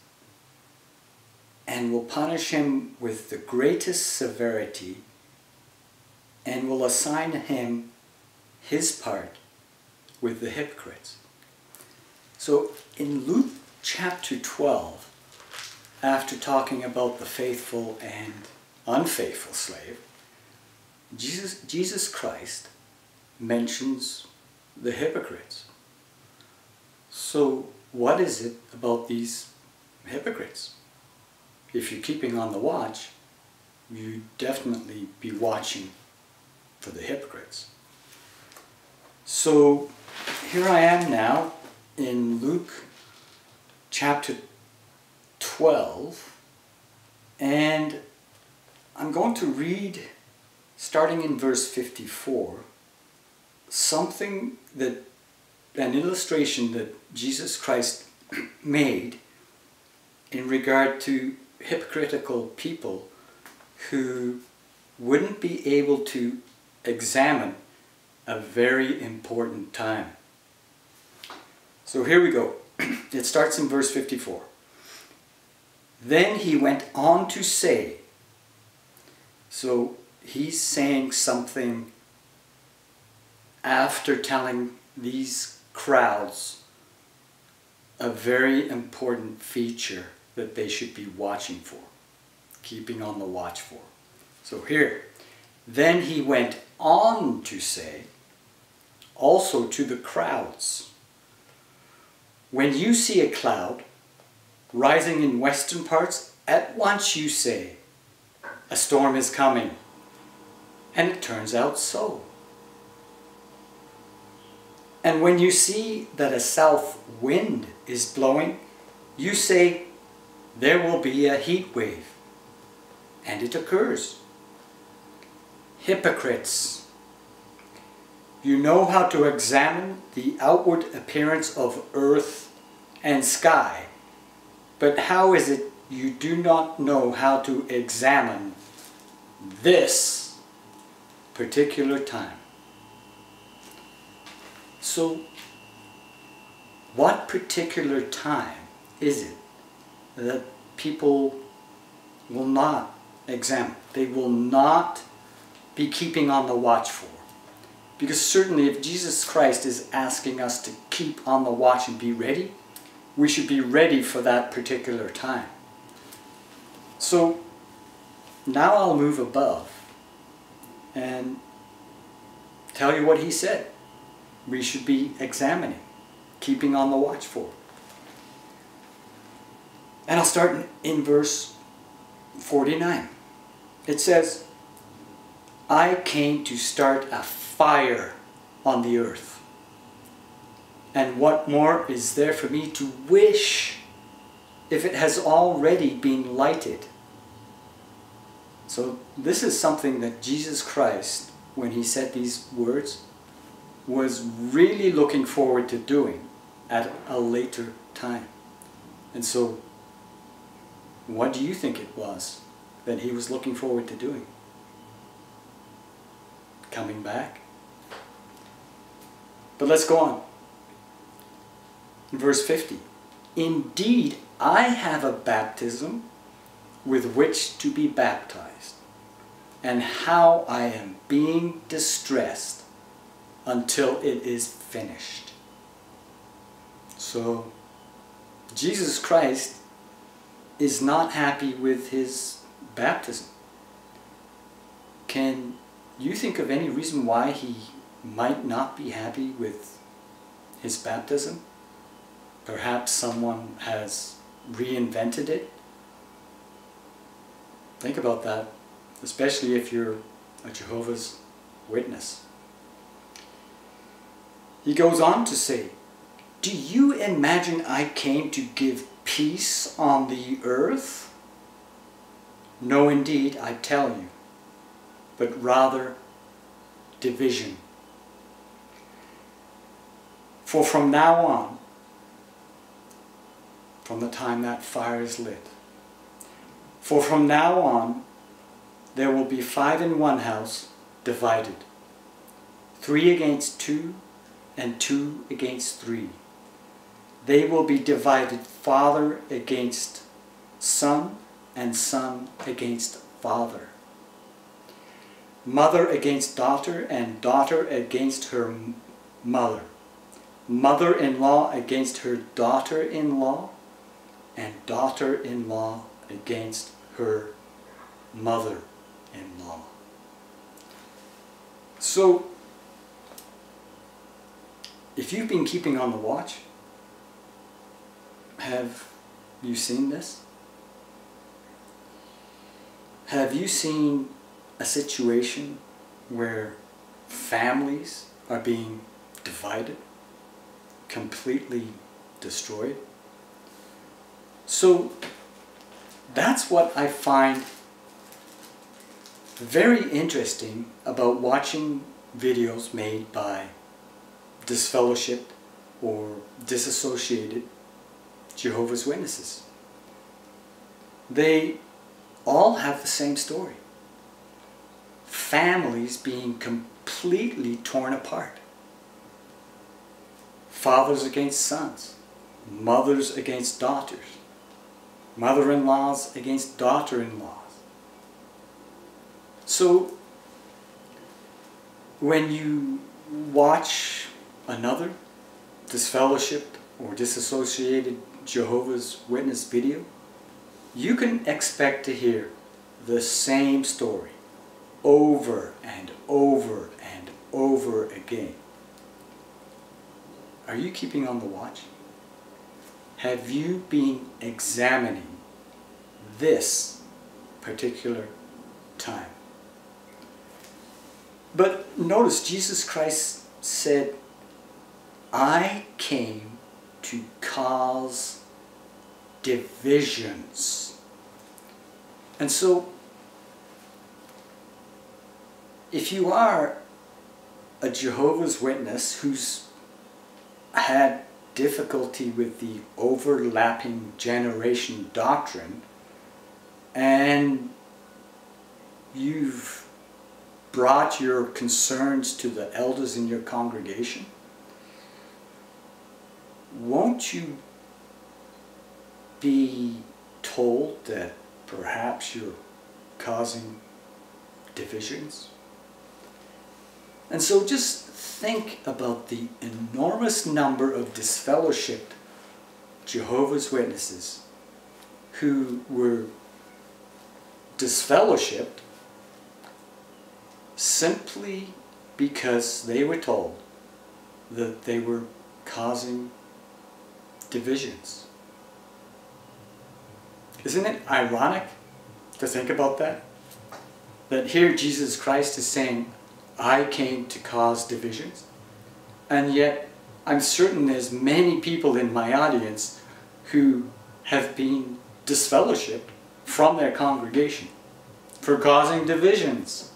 and will punish him with the greatest severity, and will assign him his part with the hypocrites. So in Luke chapter 12, after talking about the faithful and unfaithful slave, Jesus Christ mentions the hypocrites. So what is it about these hypocrites? If you're keeping on the watch, you'd definitely be watching for the hypocrites. So here I am now in Luke chapter 12, and I'm going to read, starting in verse 54, something that, an illustration that Jesus Christ made in regard to hypocritical people who wouldn't be able to examine a very important time. So here we go. It starts in verse 54. Then he went on to say, so he's saying something after telling these crowds a very important feature that they should be watching for, keeping on the watch for. So here, then he went on to say, also to the crowds, when you see a cloud rising in western parts, at once you say, a storm is coming. And it turns out so. And when you see that a south wind is blowing, you say, there will be a heat wave. And it occurs. Hypocrites, you know how to examine the outward appearance of earth and sky, but how is it you do not know how to examine this particular time? So, what particular time is it that people will not examine? They will not be keeping on the watch for? Because certainly if Jesus Christ is asking us to keep on the watch and be ready, we should be ready for that particular time. So now I'll move above and tell you what he said we should be examining, keeping on the watch for. And I'll start in verse 49. It says, I came to start a fire on the earth. And what more is there for me to wish if it has already been lighted? So this is something that Jesus Christ when he said these words, was really looking forward to doing at a later time. And so, what do you think it was that he was looking forward to doing? Coming back. But let's go on. Verse 50. Indeed, I have a baptism with which to be baptized, and how I am being distressed until it is finished. So, Jesus Christ is not happy with his baptism. Can you think of any reason why he might not be happy with his baptism? Perhaps someone has reinvented it. Think about that, especially if you're a Jehovah's Witness. He goes on to say, do you imagine I came to give peace on the earth? No, indeed, I tell you, but rather division. For from now on, from the time that fire is lit, for from now on, there will be 5 in one house divided, 3 against 2 and 2 against 3. They will be divided father against son and son against father, mother against daughter and daughter against her mother, mother-in-law against her daughter-in-law, and daughter-in-law against her mother-in-law. So, if you've been keeping on the watch, have you seen this? Have you seen a situation where families are being divided, completely destroyed? So that's what I find very interesting about watching videos made by disfellowshipped or disassociated Jehovah's Witnesses. They all have the same story. Families being completely torn apart. Fathers against sons. Mothers against daughters. Mother-in-laws against daughter-in-laws. So, when you watch another disfellowshipped or disassociated Jehovah's Witness video, you can expect to hear the same story over and over and over again. Are you keeping on the watch? Have you been examining this particular time? But notice Jesus Christ said, I came to cause divisions. And so, if you are a Jehovah's Witness who's had difficulty with the overlapping generation doctrine, and you've brought your concerns to the elders in your congregation, won't you be told that perhaps you're causing divisions? And so just think about the enormous number of disfellowshipped Jehovah's Witnesses who were disfellowshipped simply because they were told that they were causing divisions. Isn't it ironic to think about that? That here Jesus Christ is saying, I came to cause divisions, and yet I'm certain there's many people in my audience who have been disfellowshipped from their congregation for causing divisions.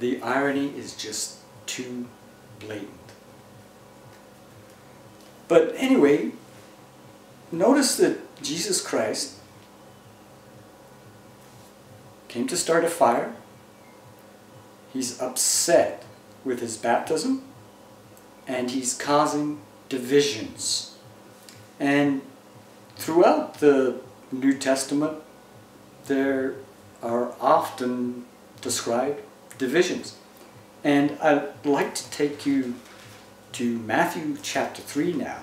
The irony is just too blatant. But anyway, notice that Jesus Christ came to start a fire. He's upset with his baptism, and he's causing divisions. And throughout the New Testament, there are often described divisions. And I'd like to take you to Matthew chapter 3 now,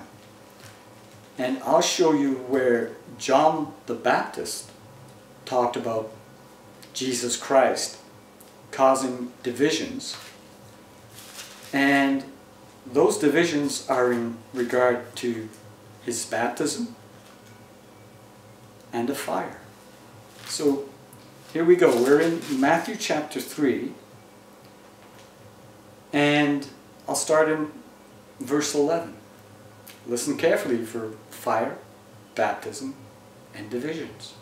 and I'll show you where John the Baptist talked about Jesus Christ causing divisions, and those divisions are in regard to his baptism and a fire. So here we go. We're in Matthew chapter 3, and I'll start in verse 11. Listen carefully for fire, baptism, and divisions.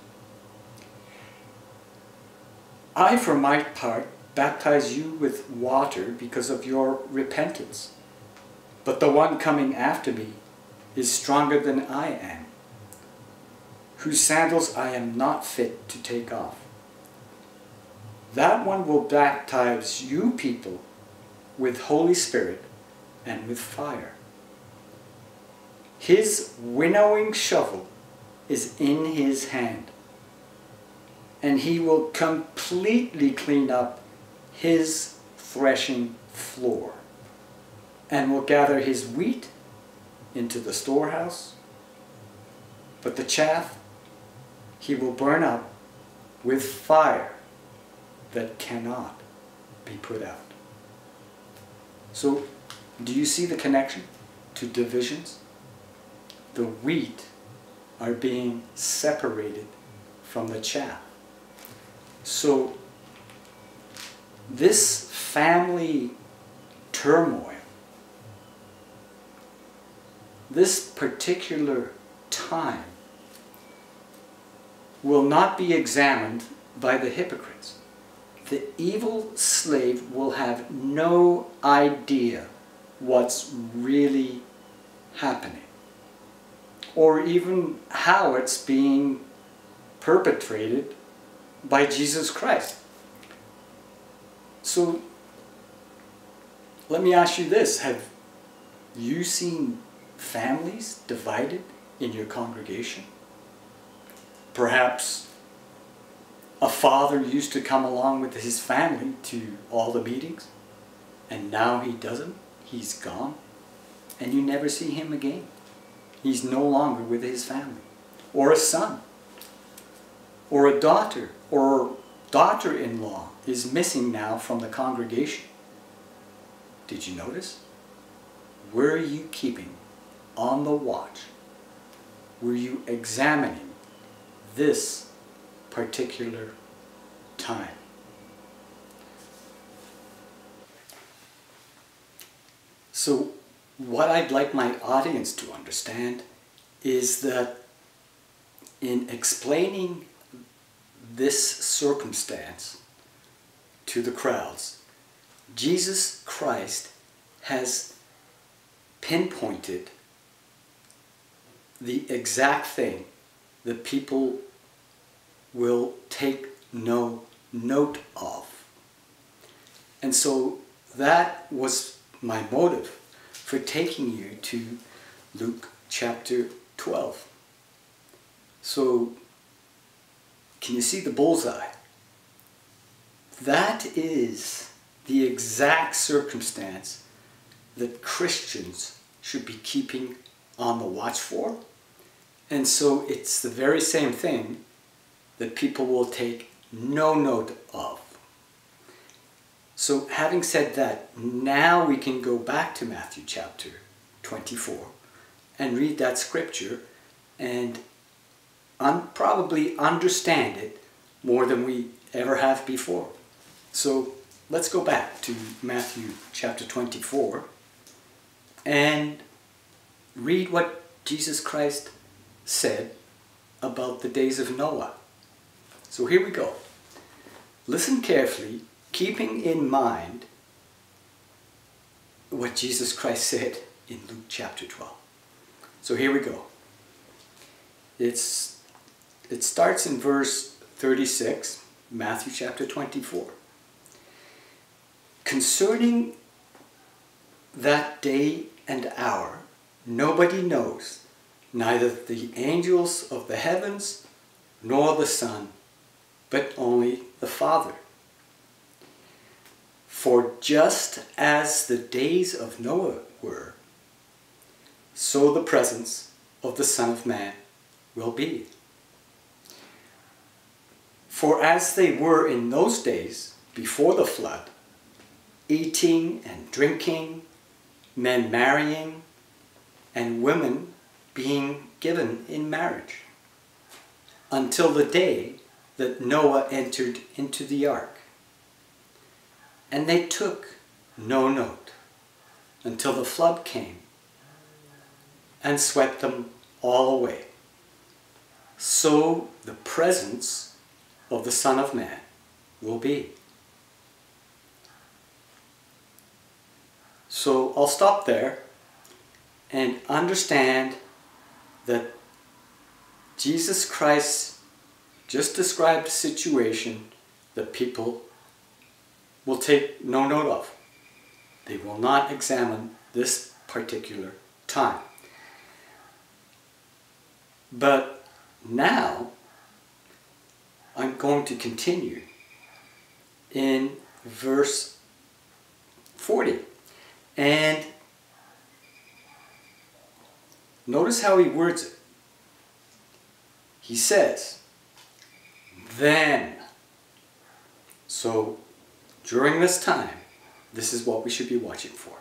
I, for my part, baptize you with water because of your repentance. But the one coming after me is stronger than I am, whose sandals I am not fit to take off. That one will baptize you people with Holy Spirit and with fire. His winnowing shovel is in his hand, and he will completely clean up his threshing floor, and will gather his wheat into the storehouse, but the chaff he will burn up with fire that cannot be put out. So, do you see the connection to divisions? The wheat are being separated from the chaff. So, this family turmoil, this particular time, will not be examined by the hypocrites. The evil slave will have no idea what's really happening, or even how it's being perpetrated by Jesus Christ. So let me ask you this. Have you seen families divided in your congregation? Perhaps a father used to come along with his family to all the meetings, and now he doesn't. He's gone, and you never see him again. He's no longer with his family. Or a son, or a daughter, or daughter-in-law is missing now from the congregation. Did you notice? Were you keeping on the watch? Were you examining this particular time? So what I'd like my audience to understand is that in explaining this circumstance to the crowds, Jesus Christ has pinpointed the exact thing that people will take no note of. And so that was my motive for taking you to Luke chapter 12. So, can you see the bullseye? That is the exact circumstance that Christians should be keeping on the watch for. And so it's the very same thing that people will take no note of. So having said that, now we can go back to Matthew chapter 24 and read that scripture and probably understand it more than we ever have before. So let's go back to Matthew chapter 24 and read what Jesus Christ said about the days of Noah. So here we go. Listen carefully keeping in mind what Jesus Christ said in Luke chapter 12. So here we go. It starts in verse 36, Matthew chapter 24. Concerning that day and hour, nobody knows, neither the angels of the heavens nor the Son, but only the Father. For just as the days of Noah were, so the presence of the Son of Man will be. For as they were in those days before the flood, eating and drinking, men marrying, and women being given in marriage, until the day that Noah entered into the ark. And they took no note until the flood came and swept them all away. So the presence of the Son of Man will be. So I'll stop there and understand that Jesus Christ just described a situation that people will take no note of. They will not examine this particular time. But now I'm going to continue in verse 40. And notice how he words it. He says, then. So during this time, this is what we should be watching for.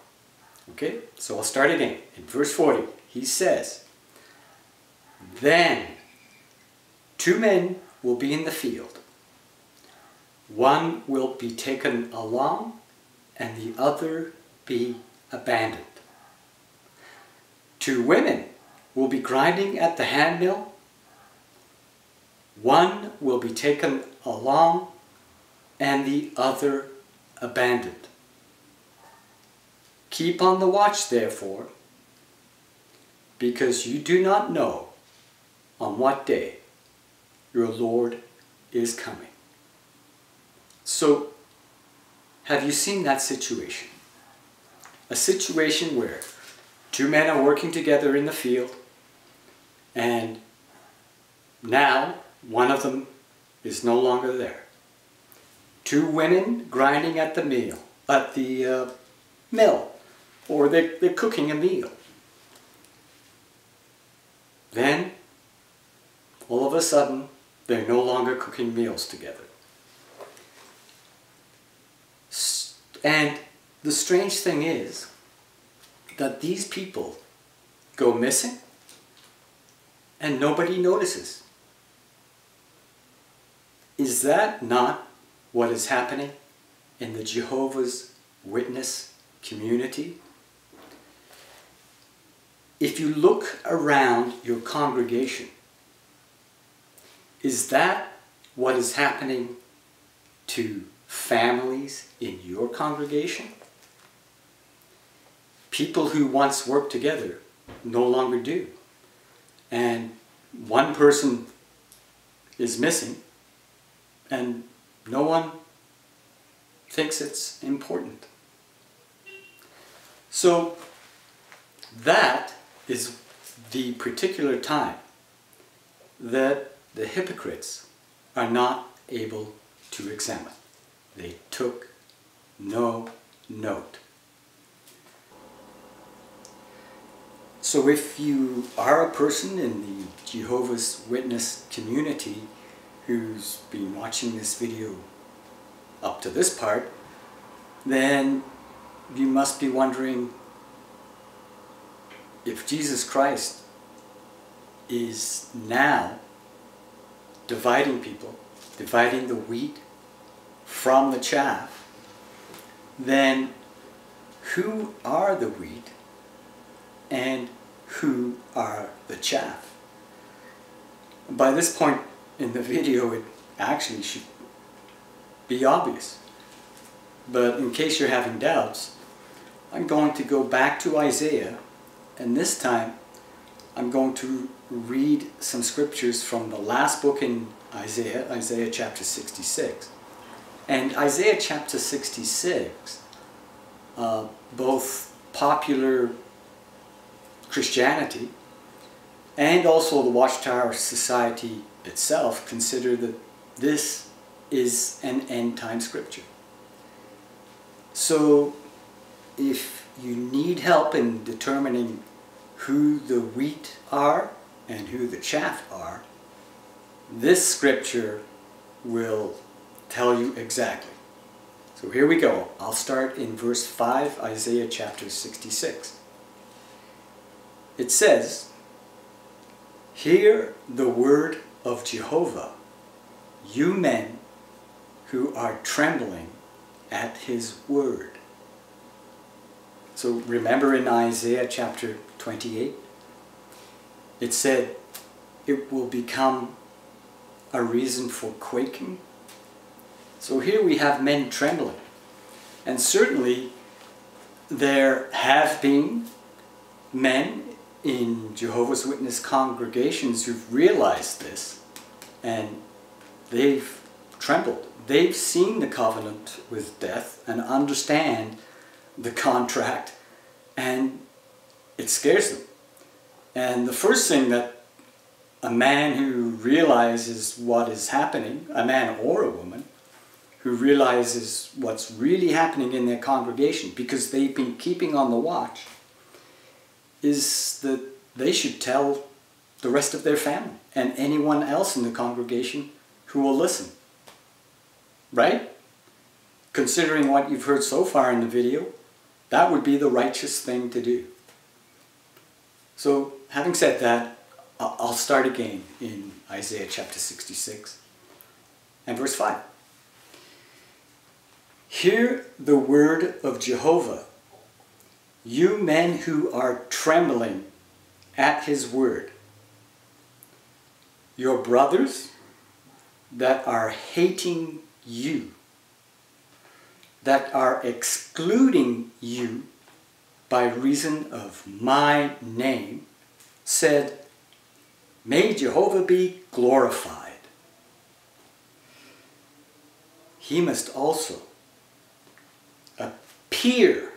Okay? So I'll start again. In verse 40, he says, then 2 men will be in the field. One will be taken along and the other be abandoned. 2 women will be grinding at the handmill. One will be taken along and the other abandoned. Keep on the watch, therefore, because you do not know on what day your Lord is coming. So, have you seen that situation? A situation where 2 men are working together in the field, and now one of them is no longer there. 2 women grinding at the meal, at the mill, or they're cooking a meal. Then, all of a sudden, they're no longer cooking meals together. And the strange thing is that these people go missing and nobody notices. Is that not what is happening in the Jehovah's Witness community? If you look around your congregation, is that what is happening to families in your congregation? People who once worked together no longer do. And one person is missing and no one thinks it's important. So that is the particular time that the hypocrites are not able to examine. They took no note. So if you are a person in the Jehovah's Witness community who's been watching this video up to this part, then you must be wondering if Jesus Christ is now dividing people, dividing the wheat from the chaff, then who are the wheat and who are the chaff? By this point in the video, it actually should be obvious. But in case you're having doubts, I'm going to go back to Isaiah, and this time I'm going to read some scriptures from the last book in Isaiah, Isaiah chapter 66. And Isaiah chapter 66, both popular Christianity and also the Watchtower Society itself consider that this is an end-time scripture. So if you need help in determining who the wheat are and who the chaff are, this scripture will tell you exactly. So here we go. I'll start in verse 5, Isaiah chapter 66. It says, "Hear the word of Jehovah, you men who are trembling at his word." So remember in Isaiah chapter 28, it said it will become a reason for quaking. So here we have men trembling, and certainly there have been men in Jehovah's Witness congregations who've realized this, and they've trembled. They've seen the covenant with death and understand the contract, and it scares them. And the first thing that a man who realizes what is happening, a man or a woman, who realizes what's really happening in their congregation, because they've been keeping on the watch, is that they should tell the rest of their family and anyone else in the congregation who will listen. Right? Considering what you've heard so far in the video, that would be the righteous thing to do. So, having said that, I'll start again in Isaiah chapter 66 and verse 5. "Hear the word of Jehovah, you men who are trembling at his word. Your brothers that are hating you, that are excluding you by reason of my name, said, 'May Jehovah be glorified. He must also appear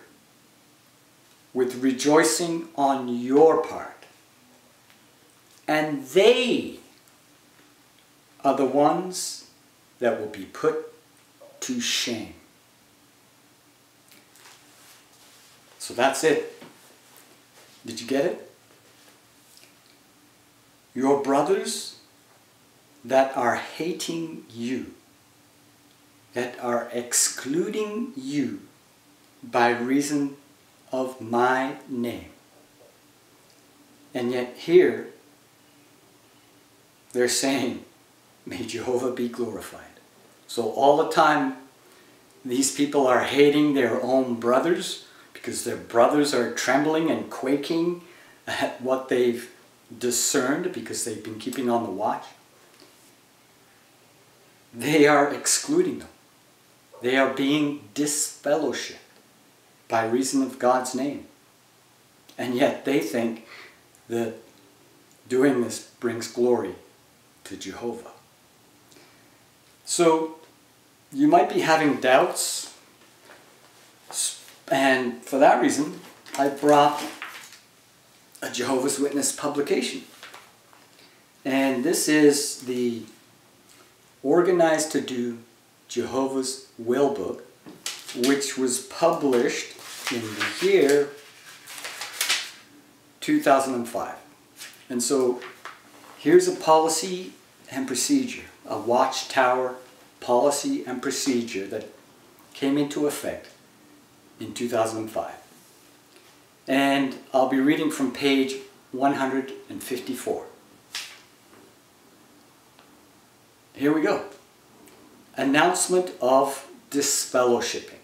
with rejoicing on your part.' And they are the ones that will be put to shame." So that's it. Did you get it? Your brothers that are hating you, that are excluding you by reason of my name. And yet here, they're saying, "May Jehovah be glorified." So all the time, these people are hating their own brothers because their brothers are trembling and quaking at what they've discerned because they've been keeping on the watch. They are excluding them. They are being disfellowshipped by reason of God's name. And yet they think that doing this brings glory to Jehovah. So you might be having doubts, and for that reason, I brought a Jehovah's Witness publication. And this is the Organized to Do Jehovah's Will Book, which was published in the year 2005. And so here's a policy and procedure, a Watchtower policy and procedure that came into effect in 2005. And I'll be reading from page 154. Here we go. Announcement of disfellowshipping.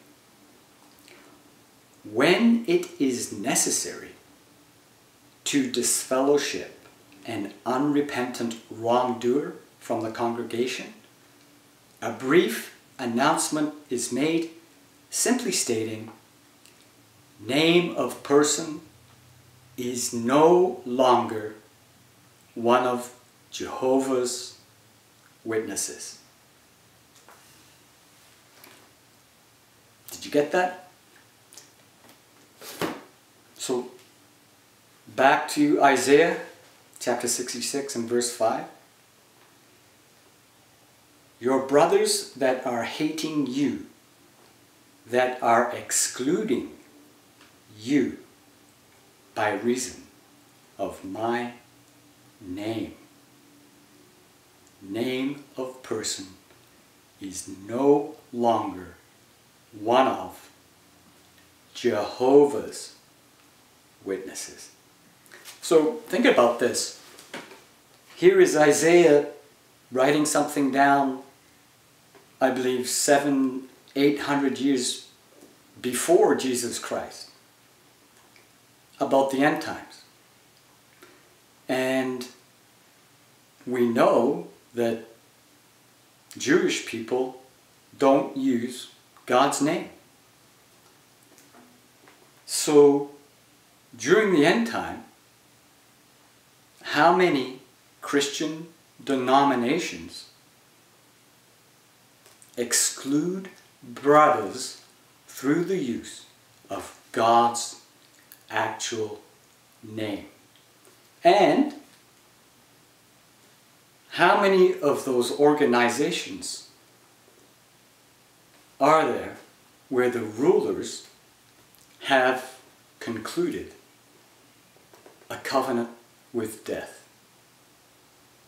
"When it is necessary to disfellowship an unrepentant wrongdoer from the congregation, a brief announcement is made simply stating, name of person is no longer one of Jehovah's Witnesses. Did you get that? So, back to Isaiah chapter 66 and verse 5. Your brothers that are hating you, that are excluding you by reason of my name. Name of person is no longer one of Jehovah's Witnesses. So think about this. Here is Isaiah writing something down, I believe 700 to 800 years before Jesus Christ, about the end times. And we know that Jewish people don't use God's name. So during the end time, how many Christian denominations exclude brothers through the use of God's actual name? And how many of those organizations are there where the rulers have concluded a covenant with death?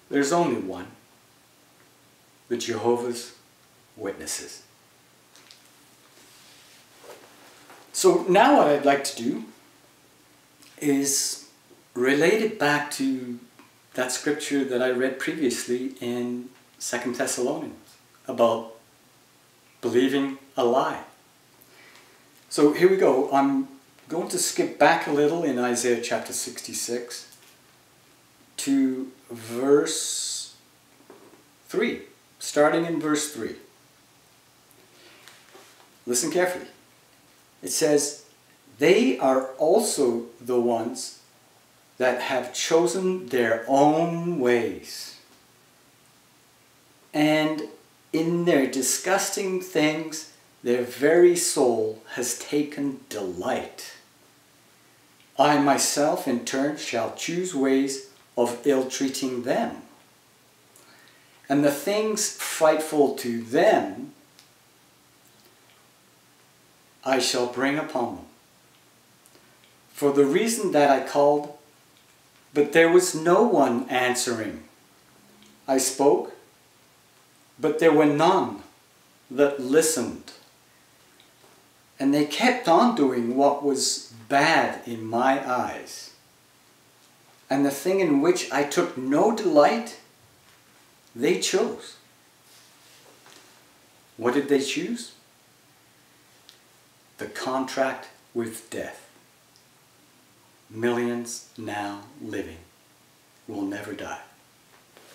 There's only one, the Jehovah's Witnesses. So now what I'd like to do is relate it back to that scripture that I read previously in 2 Thessalonians about believing a lie. So here we go. I'm going to skip back a little in Isaiah chapter 66 to verse 3, starting in verse 3. Listen carefully. It says, they are also the ones that have chosen their own ways, and in their disgusting things their very soul has taken delight. I myself in turn shall choose ways of ill-treating them, and the things frightful to them I shall bring upon them. For the reason that I called, but there was no one answering. I spoke, but there were none that listened. And they kept on doing what was bad in my eyes. And the thing in which I took no delight, they chose. What did they choose? The contract with death. Millions now living will never die.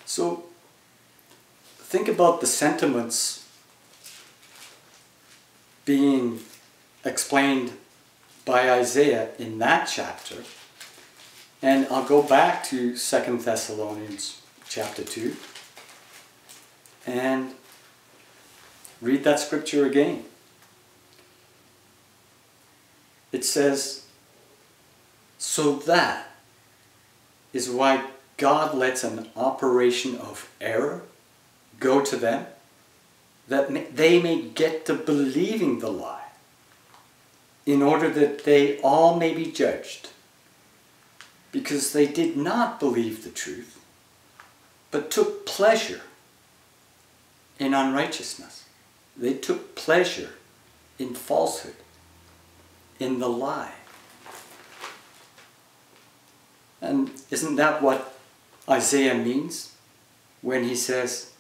So think about the sentiments being explained by Isaiah in that chapter. And I'll go back to 2 Thessalonians chapter 2 and read that scripture again. It says, so that is why God lets an operation of error go to them, that they may get to believing the lie, in order that they all may be judged, because they did not believe the truth, but took pleasure in unrighteousness. They took pleasure in falsehood, in the lie. And isn't that what Isaiah means when he says,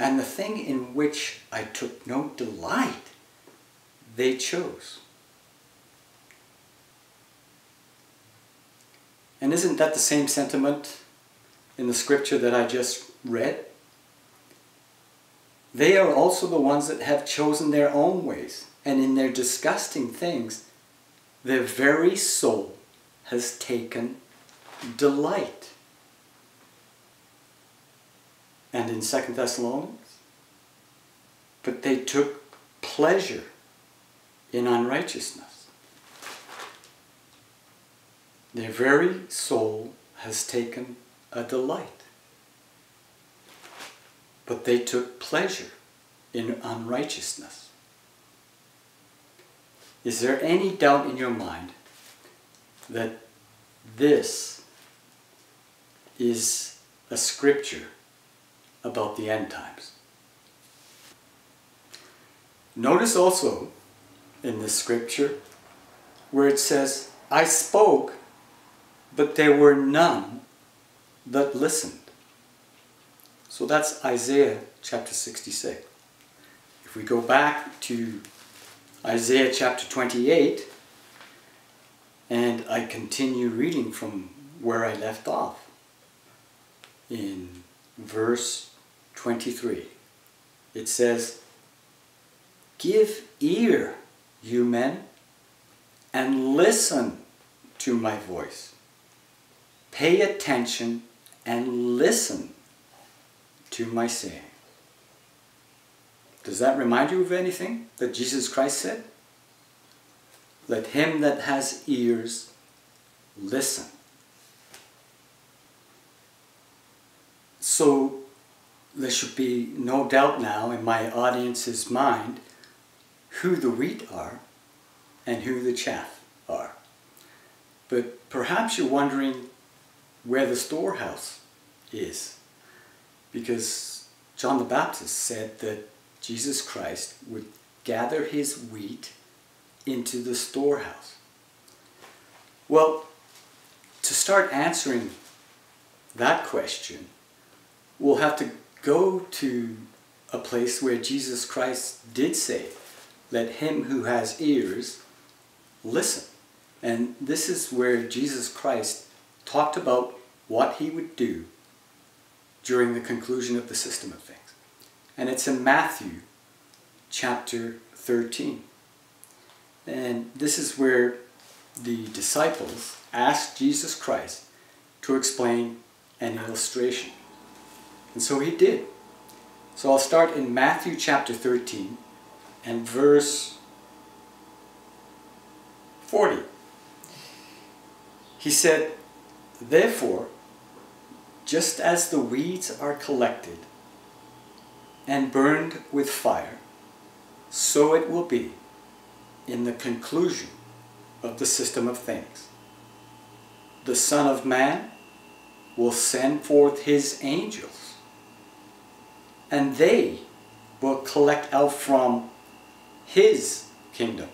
and the thing in which I took no delight, they chose? And isn't that the same sentiment in the scripture that I just read? They are also the ones that have chosen their own ways, and in their disgusting things, their very soul has taken delight. And in 2 Thessalonians, but they took pleasure in unrighteousness. Their very soul has taken a delight. But they took pleasure in unrighteousness. Is there any doubt in your mind that this is a scripture about the end times? Notice also in this scripture where it says, I spoke, but there were none that listened. So that's Isaiah chapter 66. If we go back to Isaiah chapter 28, and I continue reading from where I left off, in verse 23, it says, Give ear, you men, and listen to my voice. Pay attention and listen to my saying. Does that remind you of anything that Jesus Christ said? Let him that has ears listen. So there should be no doubt now in my audience's mind who the wheat are and who the chaff are. But perhaps you're wondering where the storehouse is, because John the Baptist said that Jesus Christ would gather his wheat into the storehouse. Well, to start answering that question, we'll have to go to a place where Jesus Christ did say, let him who has ears listen. And this is where Jesus Christ talked about what he would do during the conclusion of the system of things. And it's in Matthew chapter 13. And this is where the disciples asked Jesus Christ to explain an illustration. And so he did. So I'll start in Matthew chapter 13 and verse 40. He said, Therefore, just as the weeds are collected and burned with fire, so it will be in the conclusion of the system of things. The Son of Man will send forth his angels, and they will collect out from his kingdom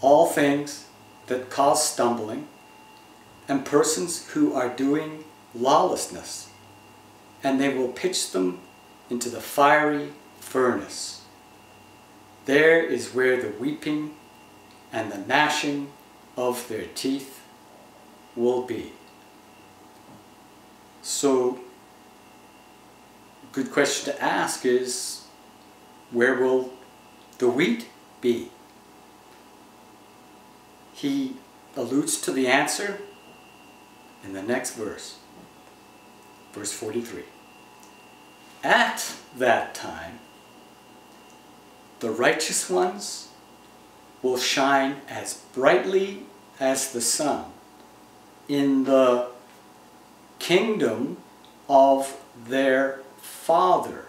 all things that cause stumbling and persons who are doing lawlessness, and they will pitch them into the fiery furnace. There is where the weeping and the gnashing of their teeth will be. So, good question to ask is, where will the wheat be? He alludes to the answer in the next verse, verse 43. At that time, the righteous ones will shine as brightly as the sun in the kingdom of their Father.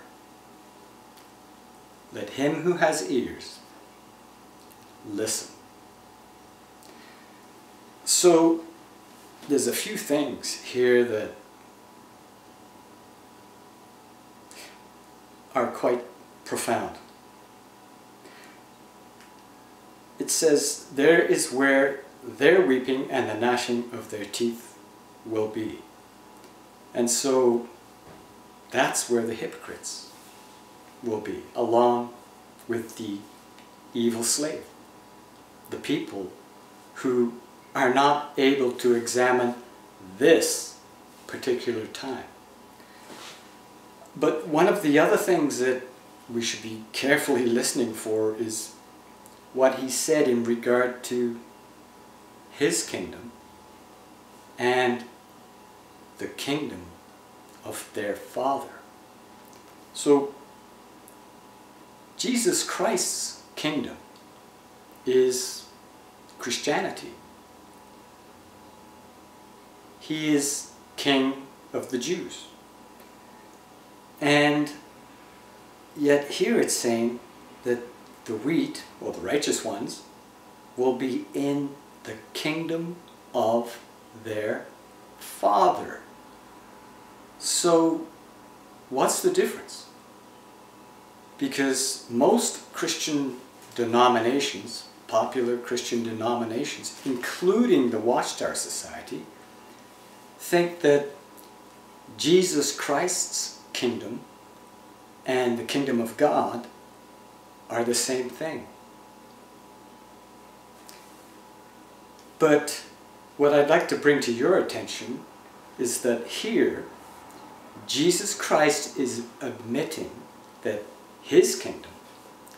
Let him who has ears listen. So, there's a few things here that are quite profound. It says, there is where their weeping and the gnashing of their teeth will be. And so, that's where the hypocrites will be, along with the evil slave, the people who are not able to examine this particular time. But one of the other things that we should be carefully listening for is what he said in regard to his kingdom and the kingdom of their father. So Jesus Christ's kingdom is Christianity. He is King of the Jews. And yet here it's saying that the wheat, or the righteous ones, will be in the kingdom of their Father. So what's the difference? Because most Christian denominations, popular Christian denominations, including the Watchtower Society, think that Jesus Christ's kingdom and the kingdom of God are the same thing. But what I'd like to bring to your attention is that here Jesus Christ is admitting that his kingdom,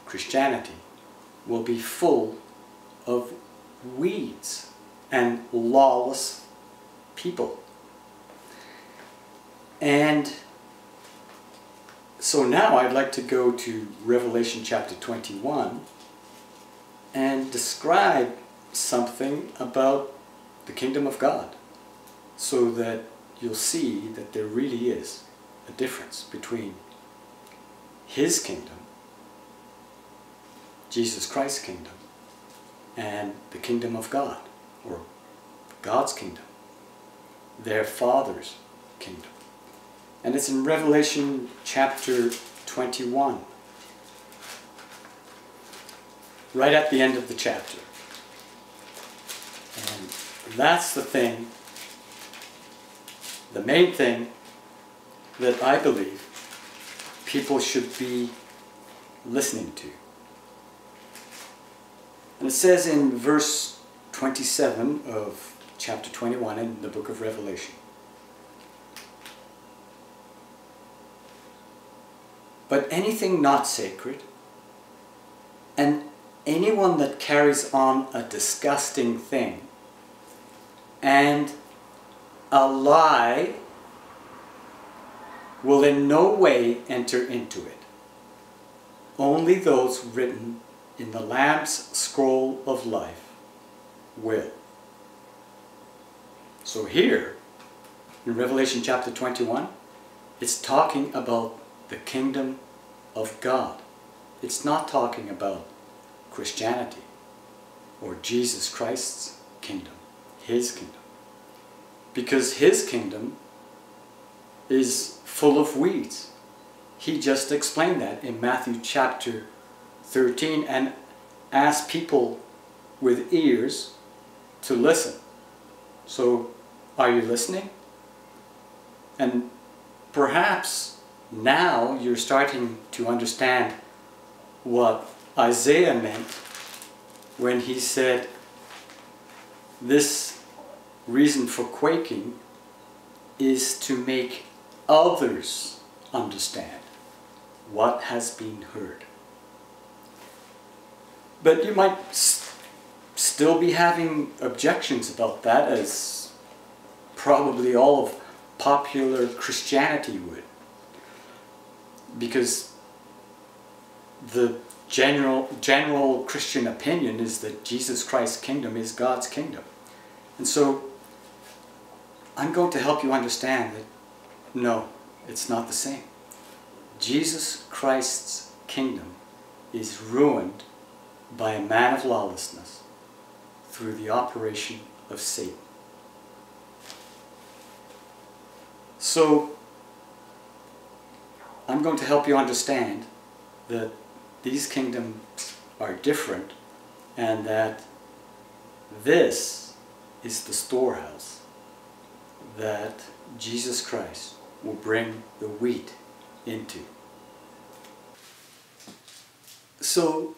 Christianity, will be full of weeds and lawless people. And so now I'd like to go to Revelation chapter 21 and describe something about the kingdom of God, so that you'll see that there really is a difference between his kingdom, Jesus Christ's kingdom, and the kingdom of God, or God's kingdom, their Father's kingdom. And it's in Revelation chapter 21, right at the end of the chapter. And that's the thing, the main thing that I believe people should be listening to. And it says in verse 27 of chapter 21 in the book of Revelation, "But anything not sacred, and anyone that carries on a disgusting thing, and a lie, will in no way enter into it. Only those written in the Lamb's scroll of life will." So here, in Revelation chapter 21, it's talking about the kingdom of God. It's not talking about Christianity or Jesus Christ's kingdom, his kingdom. Because his kingdom is full of weeds. He just explained that in Matthew chapter 13 and asked people with ears to listen. So, are you listening? And perhaps now you're starting to understand what Isaiah meant when he said, "This reason for quaking is to make others understand what has been heard." But you might still be having objections about that, as probably all of popular Christianity would, because the general Christian opinion is that Jesus Christ's kingdom is God's kingdom. And so I'm going to help you understand that no, it's not the same. Jesus Christ's kingdom is ruined by a man of lawlessness through the operation of Satan. So I'm going to help you understand that these kingdoms are different, and that this is the storehouse that Jesus Christ will bring the wheat into. So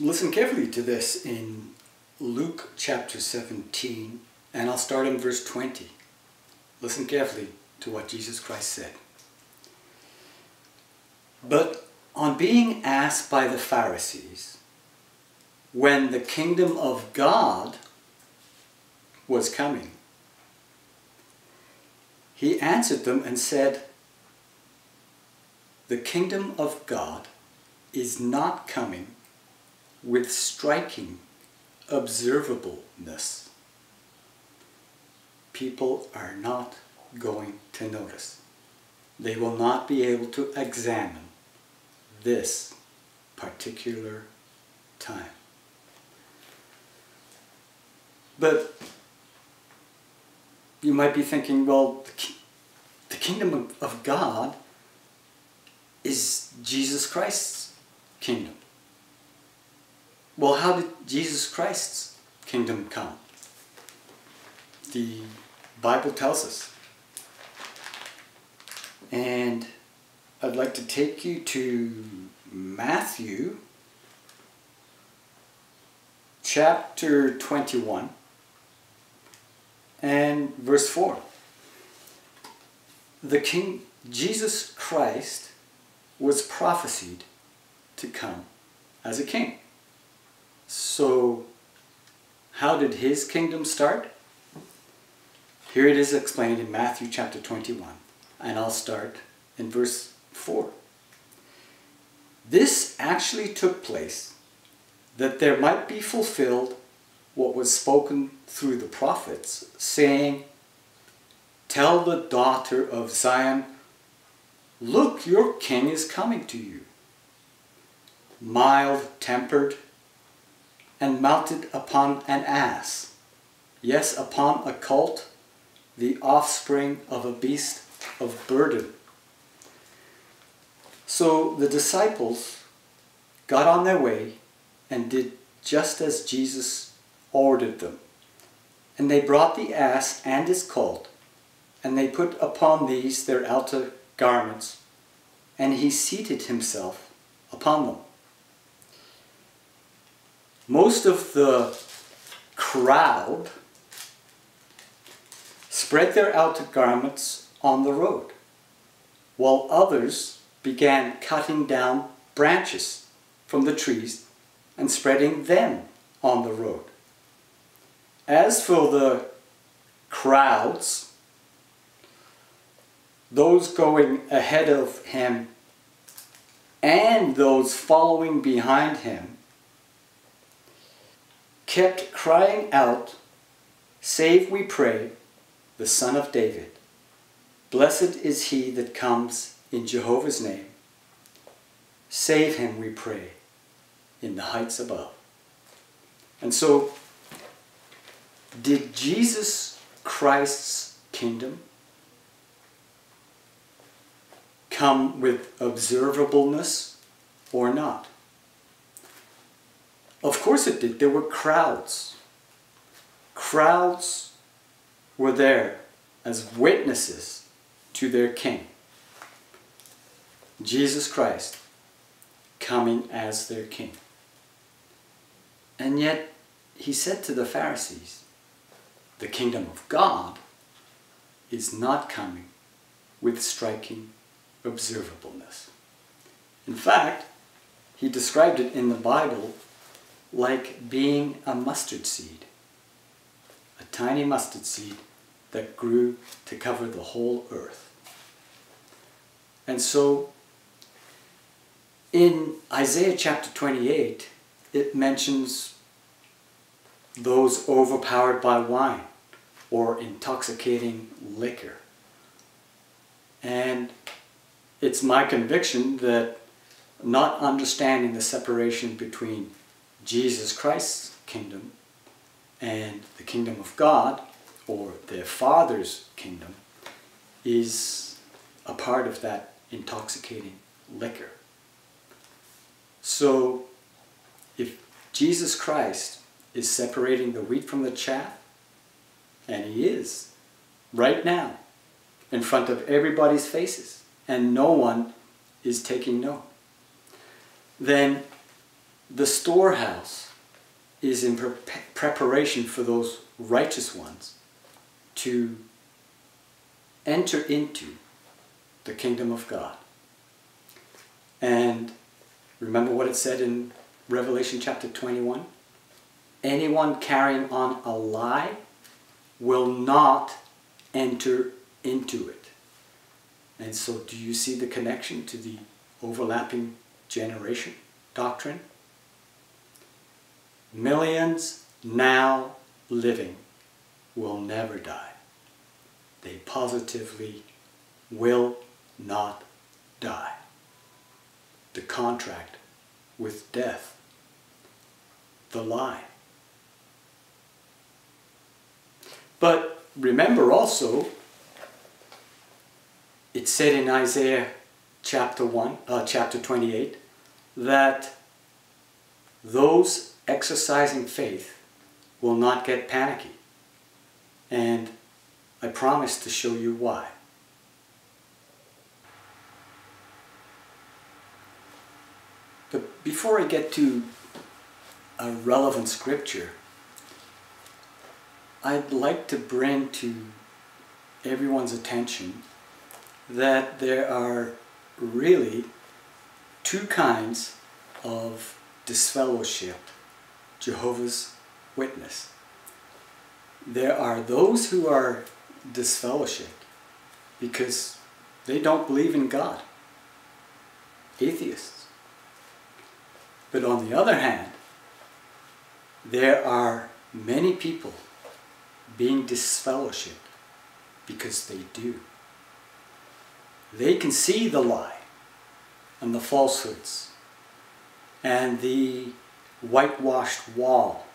listen carefully to this in Luke chapter 17, and I'll start in verse 20. Listen carefully to what Jesus Christ said. "But on being asked by the Pharisees when the kingdom of God was coming, he answered them and said, "The kingdom of God is not coming with striking observableness. People are not going to notice. They will not be able to examine this particular time." But you might be thinking, well, the kingdom of God is Jesus Christ's kingdom. Well, how did Jesus Christ's kingdom come? The Bible tells us. And I'd like to take you to Matthew chapter 21 and verse 4. The King Jesus Christ was prophesied to come as a king. So how did his kingdom start? Here it is explained in Matthew chapter 21, and I'll start in verse 4. This actually took place that there might be fulfilled what was spoken through the prophets, saying, "Tell the daughter of Zion, look, your king is coming to you, mild-tempered and mounted upon an ass, yes, upon a colt, the offspring of a beast of burden." So the disciples got on their way and did just as Jesus ordered them. And they brought the ass and his colt, and they put upon these their outer garments, and he seated himself upon them. Most of the crowd spread their outer garments on the road, while others began cutting down branches from the trees and spreading them on the road. As for the crowds, those going ahead of him and those following behind him kept crying out, "Save, we pray, the Son of David. Blessed is he that comes in Jehovah's name. Save him, we pray, in the heights above." And so, did Jesus Christ's kingdom come with observableness or not? Of course it did. There were crowds. Crowds were there as witnesses to their king, Jesus Christ, coming as their king. And yet, he said to the Pharisees, "The kingdom of God is not coming with striking observableness." In fact, he described it in the Bible like being a mustard seed, a tiny mustard seed that grew to cover the whole earth. And so, in Isaiah chapter 28, it mentions those overpowered by wine or intoxicating liquor. And it's my conviction that not understanding the separation between Jesus Christ's kingdom and the kingdom of God, or their Father's kingdom, is a part of that intoxicating liquor. So, if Jesus Christ is separating the wheat from the chaff, and he is, right now, in front of everybody's faces, and no one is taking note, then the storehouse is in preparation for those righteous ones to enter into the kingdom of God. And Remember what it said in Revelation chapter 21? Anyone carrying on a lie will not enter into it. And so do you see the connection to the overlapping generation doctrine? Millions now living will never die. They positively will not die. The contract with death, the lie. But remember also, it said in Isaiah chapter 28 that those exercising faith will not get panicky, and I promise to show you why. But before I get to a relevant scripture, I'd like to bring to everyone's attention that there are really two kinds of disfellowship, Jehovah's Witness. There are those who are disfellowshipped because they don't believe in God, atheists. But on the other hand, there are many people being disfellowshipped because they do. They can see the lie and the falsehoods and the whitewashed wall.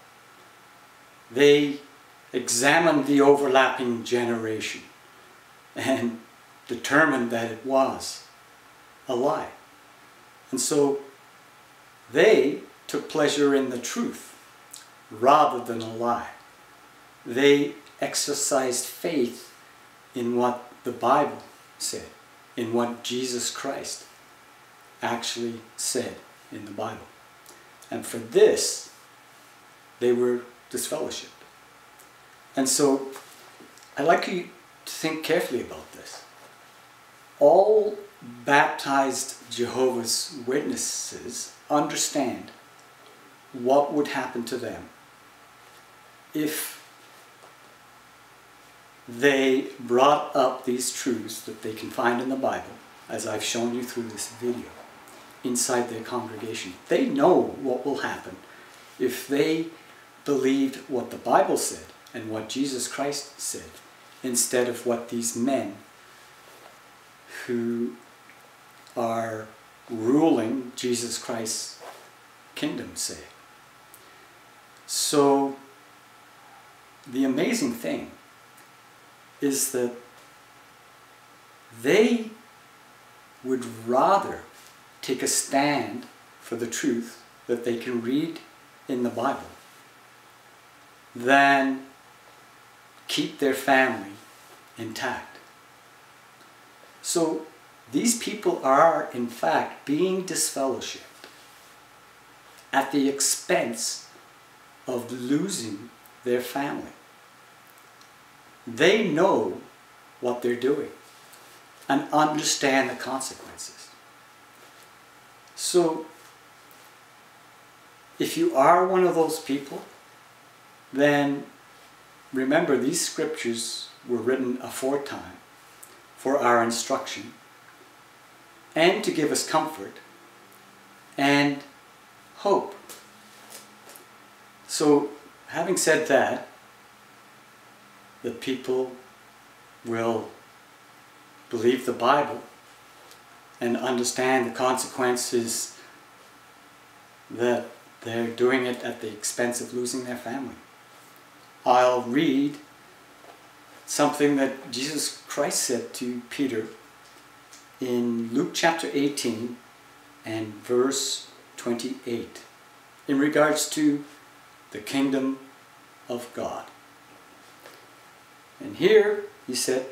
They examined the overlapping generation and determined that it was a lie. And so they took pleasure in the truth rather than a lie. They exercised faith in what the Bible said, in what Jesus Christ actually said in the Bible. And for this, they were disfellowshipped. And so, I'd like you to think carefully about this. All baptized Jehovah's Witnesses understand what would happen to them if they brought up these truths that they can find in the Bible, as I've shown you through this video, inside their congregation. They know what will happen if they believed what the Bible said and what Jesus Christ said, instead of what these men who are ruling Jesus Christ's kingdom say. So, the amazing thing is that they would rather take a stand for the truth that they can read in the Bible than keep their family intact. So these people are in fact being disfellowshipped at the expense of losing their family. They know what they're doing and understand the consequences. So, if you are one of those people, then remember these scriptures were written aforetime for our instruction and to give us comfort and hope. So, having said that, the people will believe the Bible and understand the consequences that they're doing it at the expense of losing their family. I'll read something that Jesus Christ said to Peter in Luke chapter 18 and verse 28 in regards to the kingdom of God. And here he said,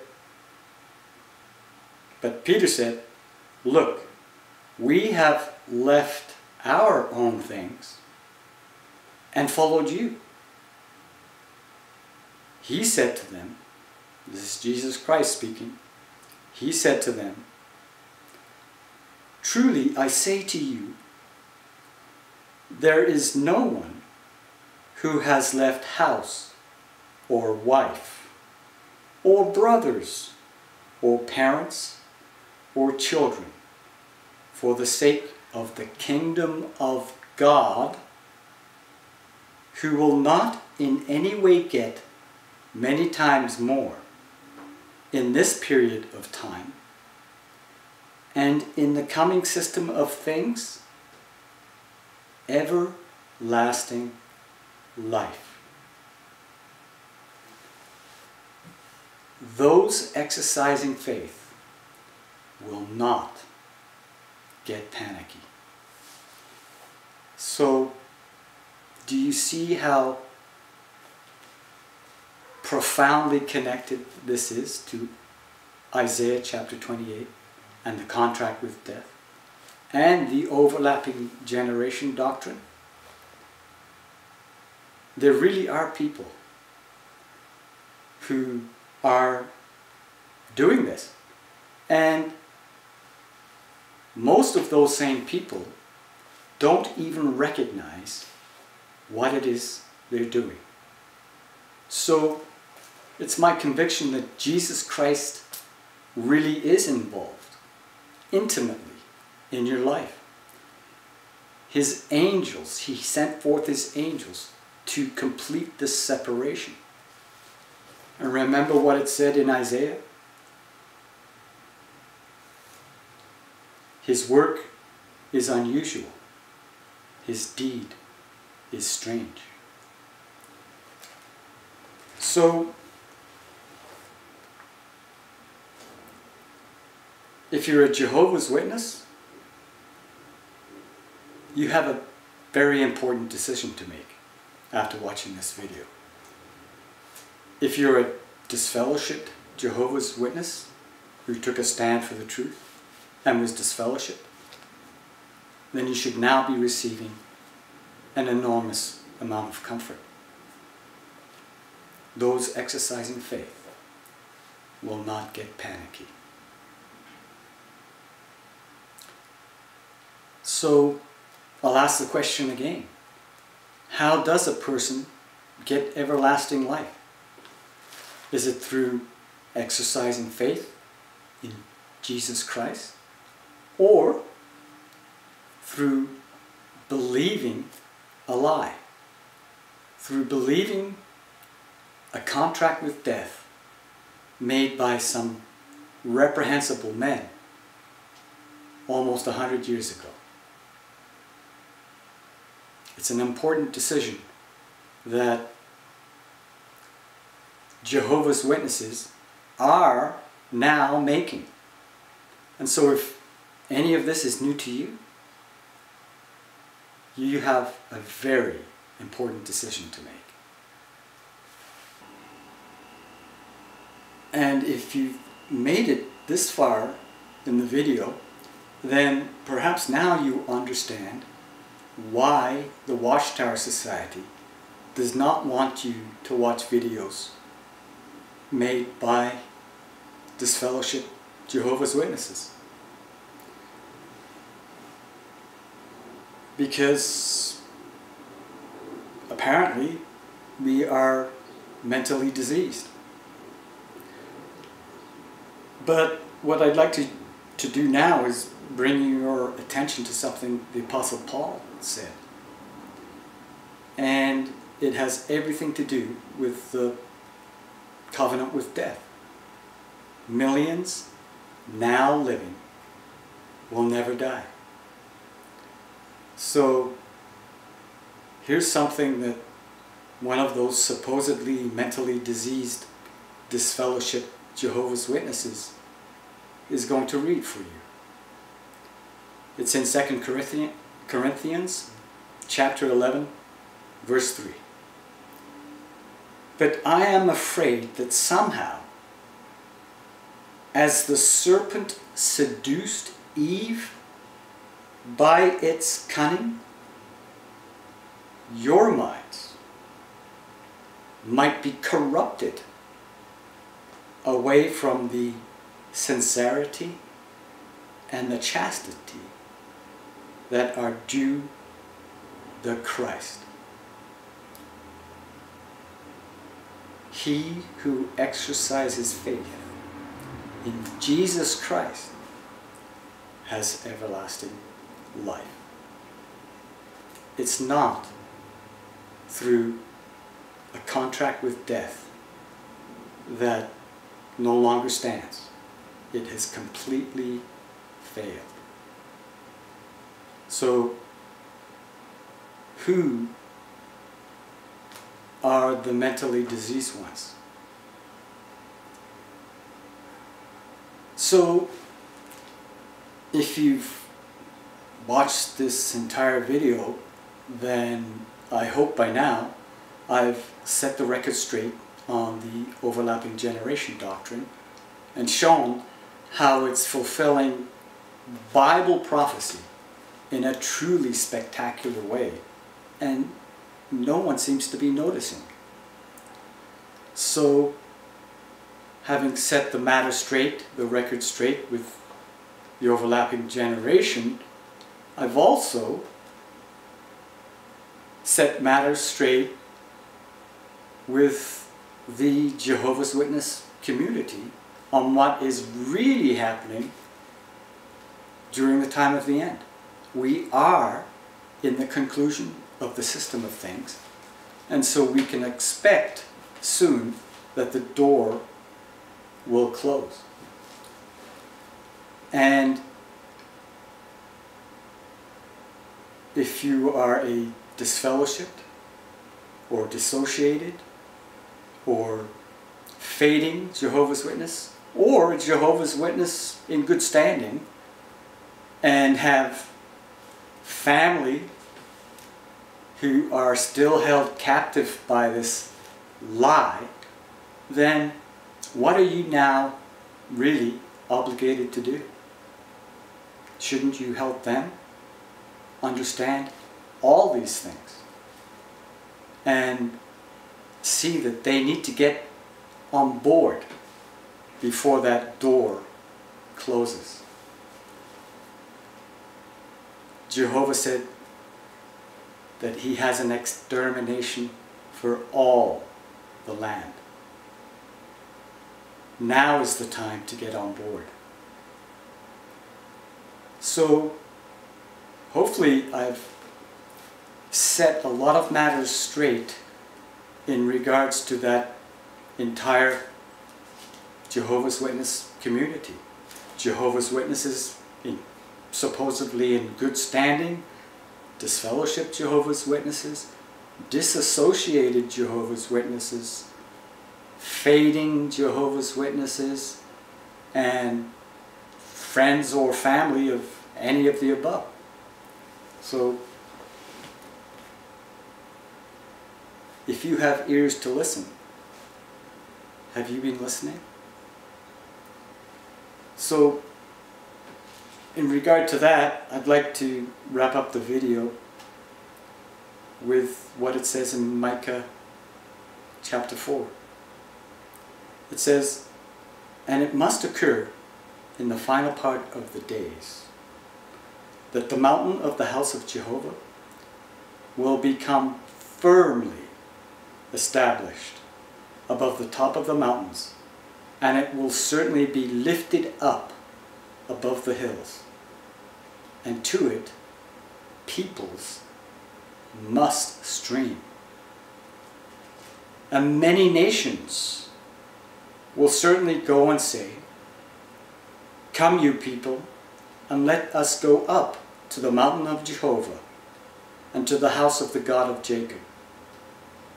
but Peter said, look, we have left our own things and followed you. He said to them, this is Jesus Christ speaking, he said to them, truly I say to you, There is no one who has left house or wife or brothers or parents or children for the sake of the kingdom of God, who will not in any way get many times more in this period of time and in the coming system of things, everlasting life. Those exercising faith will not get panicky. So, do you see how profoundly connected this is to Isaiah chapter 28 and the contract with death and the overlapping generation doctrine? There really are people who are doing this, and most of those same people don't even recognize what it is they're doing. So it's my conviction that Jesus Christ really is involved intimately in your life. His angels, he sent forth his angels to complete this separation. And remember what it said in Isaiah? His work is unusual. His deed is strange. So, if you're a Jehovah's Witness, you have a very important decision to make after watching this video. If you're a disfellowshipped Jehovah's Witness who took a stand for the truth and was disfellowshipped, then you should now be receiving an enormous amount of comfort. Those exercising faith will not get panicky. So, I'll ask the question again. How does a person get everlasting life? Is it through exercising faith in Jesus Christ, or through believing a lie, through believing a contract with death made by some reprehensible men almost 100 years ago? It's an important decision that Jehovah's Witnesses are now making. And so if any of this is new to you, you have a very important decision to make. And if you've made it this far in the video, then perhaps now you understand why the Watchtower Society does not want you to watch videos made by disfellowshipped Jehovah's Witnesses. Because apparently we are mentally diseased. But what I'd like to do now is bring your attention to something the Apostle Paul said. And it has everything to do with the covenant with death. Millions now living will never die. So here's something that one of those supposedly mentally diseased, disfellowshipped Jehovah's Witnesses is going to read for you. It's in 2 Corinthians chapter 11, verse 3. But I am afraid that somehow, as the serpent seduced Eve by its cunning, your minds might be corrupted away from the sincerity and the chastity that are due the Christ. He who exercises faith in Jesus Christ has everlasting life. It's not through a contract with death that no longer stands. It has completely failed. So, who are the mentally diseased ones? So, if you've watched this entire video, then I hope by now I've set the record straight on the overlapping generation doctrine and shown how it's fulfilling Bible prophecy in a truly spectacular way, and no one seems to be noticing. So, having set the matter straight, the record straight with the overlapping generation, I've also set matters straight with the Jehovah's Witness community on what is really happening during the time of the end. We are in the conclusion of the system of things, and so we can expect soon that the door will close. And if you are a disfellowshipped or dissociated or fading Jehovah's Witness, or Jehovah's Witness in good standing and have family who are still held captive by this lie, then what are you now really obligated to do? Shouldn't you help them understand all these things and see that they need to get on board before that door closes? Jehovah said that he has an extermination for all the land. Now is the time to get on board. So, hopefully I've set a lot of matters straight in regards to that entire Jehovah's Witness community. Jehovah's Witnesses in supposedly in good standing, disfellowshipped Jehovah's Witnesses, disassociated Jehovah's Witnesses, fading Jehovah's Witnesses, and friends or family of any of the above. So, if you have ears to listen, have you been listening? So, in regard to that, I'd like to wrap up the video with what it says in Micah chapter 4. It says, "And it must occur in the final part of the days, that the mountain of the house of Jehovah will become firmly established above the top of the mountains, and it will certainly be lifted up above the hills, and to it peoples must stream. And many nations will certainly go and say, 'Come, you people, and let us go up to the mountain of Jehovah and to the house of the God of Jacob.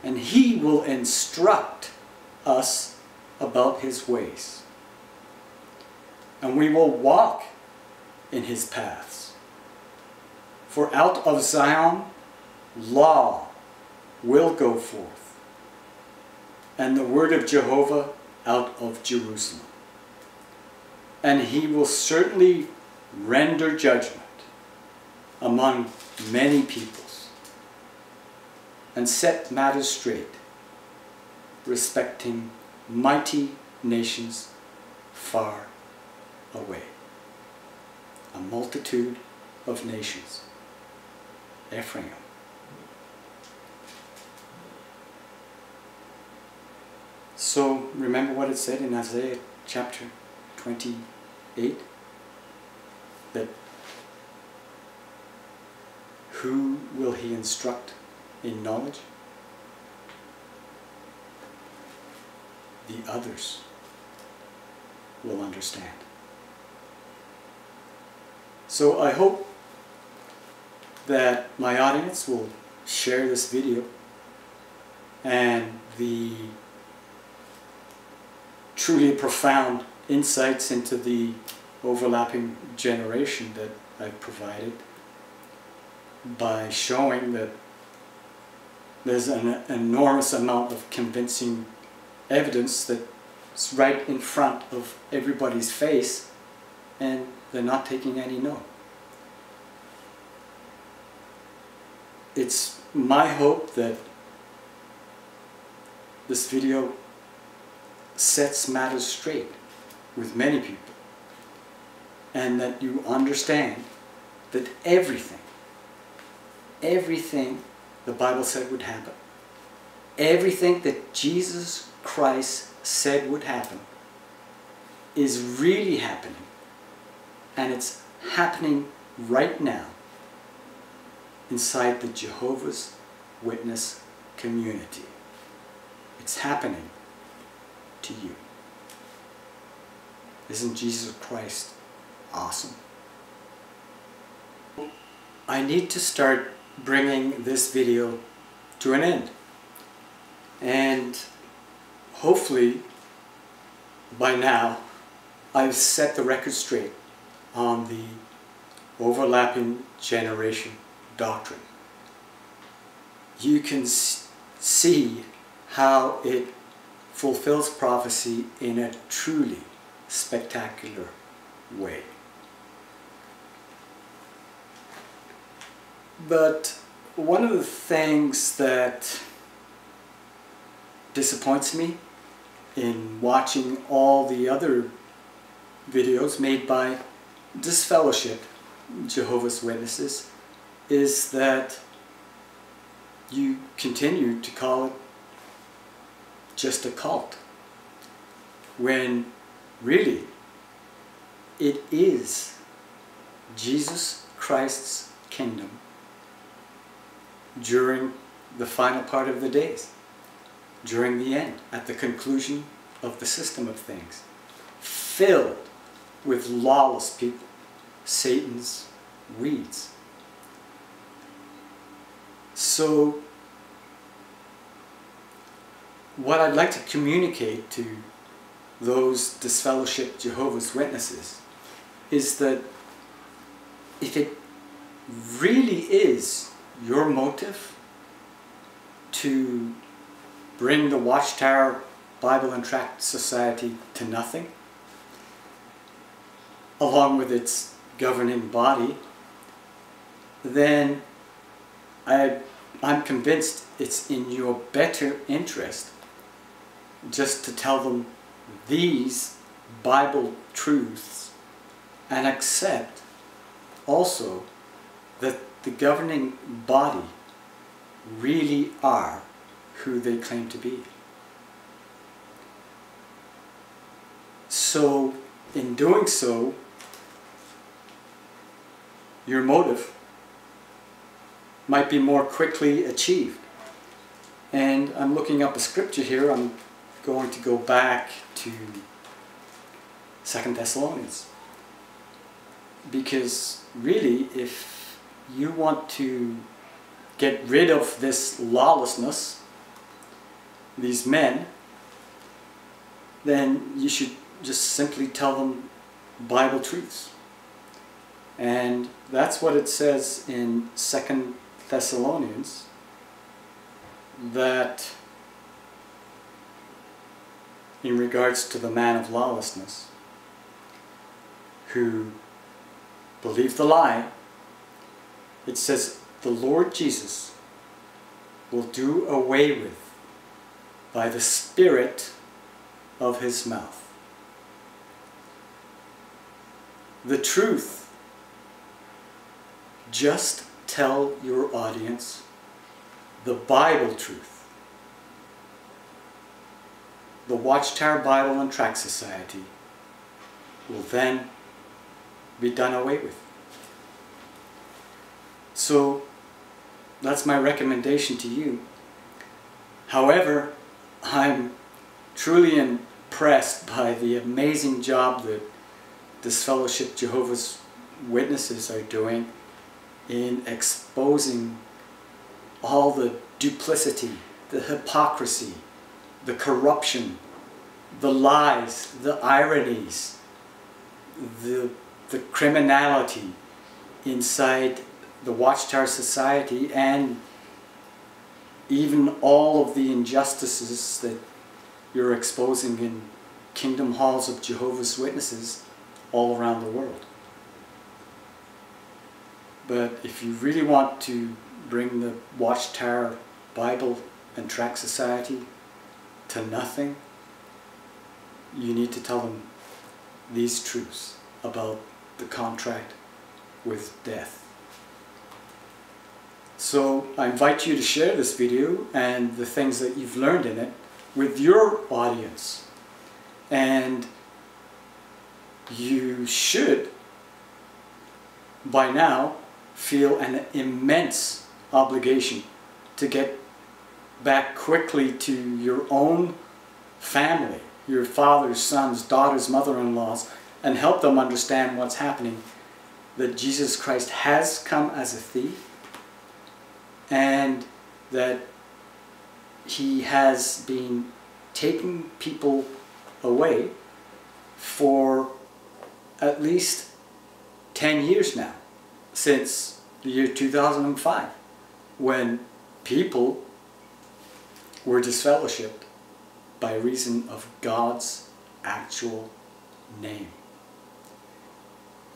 And he will instruct us about his ways, and we will walk in his paths. For out of Zion law will go forth, and the word of Jehovah out of Jerusalem. And he will certainly render judgment among many peoples, and set matters straight respecting mighty nations far away, a multitude of nations, Ephraim, So remember what it said in Isaiah chapter 28, that who will he instruct in knowledge? The others will understand. So I hope that my audience will share this video, and the truly profound insights into the overlapping generation that I've provided, by showing that there's an enormous amount of convincing evidence that's right in front of everybody's face, and they're not taking any no. It's my hope that this video sets matters straight with many people, and that you understand that everything the Bible said would happen, everything that Jesus Christ said would happen, is really happening. And it's happening right now inside the Jehovah's Witness community. It's happening to you. Isn't Jesus Christ awesome? I need to start bringing this video to an end. And hopefully by now I've set the record straight on the overlapping generation doctrine. You can see how it fulfills prophecy in a truly spectacular way. But one of the things that disappoints me in watching all the other videos made by disfellowship Jehovah's Witnesses is that you continue to call it just a cult, when really it is Jesus Christ's kingdom during the final part of the days, during the end, at the conclusion of the system of things, filled with lawless people, Satan's weeds. So what I'd like to communicate to those disfellowshipped Jehovah's Witnesses is that if it really is your motive to bring the Watchtower Bible and Tract Society to nothing, along with its governing body, then I'm convinced it's in your better interest just to tell them these Bible truths, and accept also that the governing body really are who they claim to be. So in doing so, your motive might be more quickly achieved. And I'm looking up a scripture here. I'm going to go back to 2 Thessalonians. Because really, if you want to get rid of this lawlessness, these men, then you should just simply tell them Bible truths. And that's what it says in 2 Thessalonians, that in regards to the man of lawlessness who believed the lie, it says the Lord Jesus will do away with by the spirit of his mouth. The truth, just tell your audience the Bible truth. the Watchtower Bible and Tract Society will then be done away with. So that's my recommendation to you. However, I'm truly impressed by the amazing job that this fellowship Jehovah's Witnesses are doing in exposing all the duplicity, the hypocrisy, the corruption, the lies, the ironies, the criminality inside the Watchtower Society, and even all of the injustices that you're exposing in Kingdom Halls of Jehovah's Witnesses all around the world. But if you really want to bring the Watchtower Bible and Tract Society to nothing, you need to tell them these truths about the contract with death. So I invite you to share this video and the things that you've learned in it with your audience. And you should, by now, feel an immense obligation to get back quickly to your own family, your fathers, sons, daughters, mother-in-laws, and help them understand what's happening, that Jesus Christ has come as a thief, and that he has been taking people away for at least 10 years now, since the year 2005, when people were disfellowshipped by reason of God's actual name.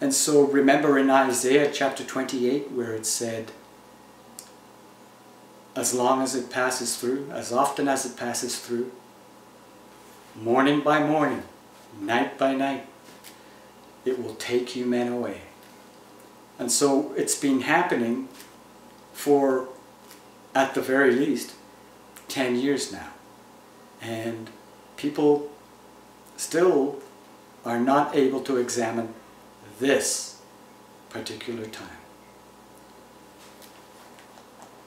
And so remember in Isaiah chapter 28 where it said, as long as it passes through, as often as it passes through, morning by morning, night by night, it will take you men away. And so it's been happening for, at the very least, 10 years now. And people still are not able to examine this particular time.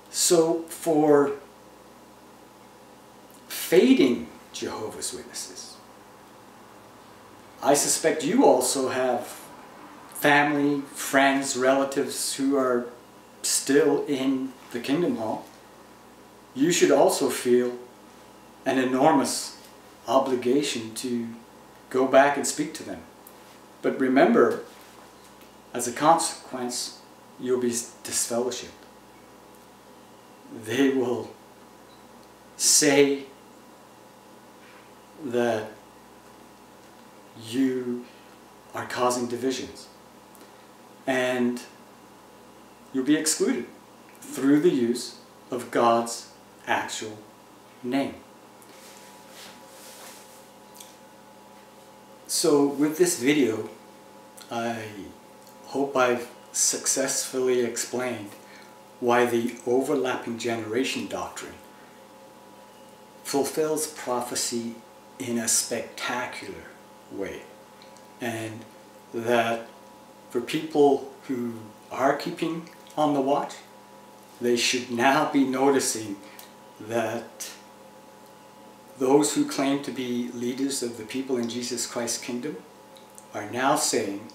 So for fading Jehovah's Witnesses, I suspect you also have family, friends, relatives who are still in the Kingdom Hall. You should also feel an enormous obligation to go back and speak to them. But remember, as a consequence, you'll be disfellowshipped. They will say that you are causing divisions, and you'll be excluded through the use of God's actual name. So with this video, I hope I've successfully explained why the overlapping generation doctrine fulfills prophecy in a spectacular way, and that for people who are keeping on the watch, they should now be noticing that those who claim to be leaders of the people in Jesus Christ's kingdom are now saying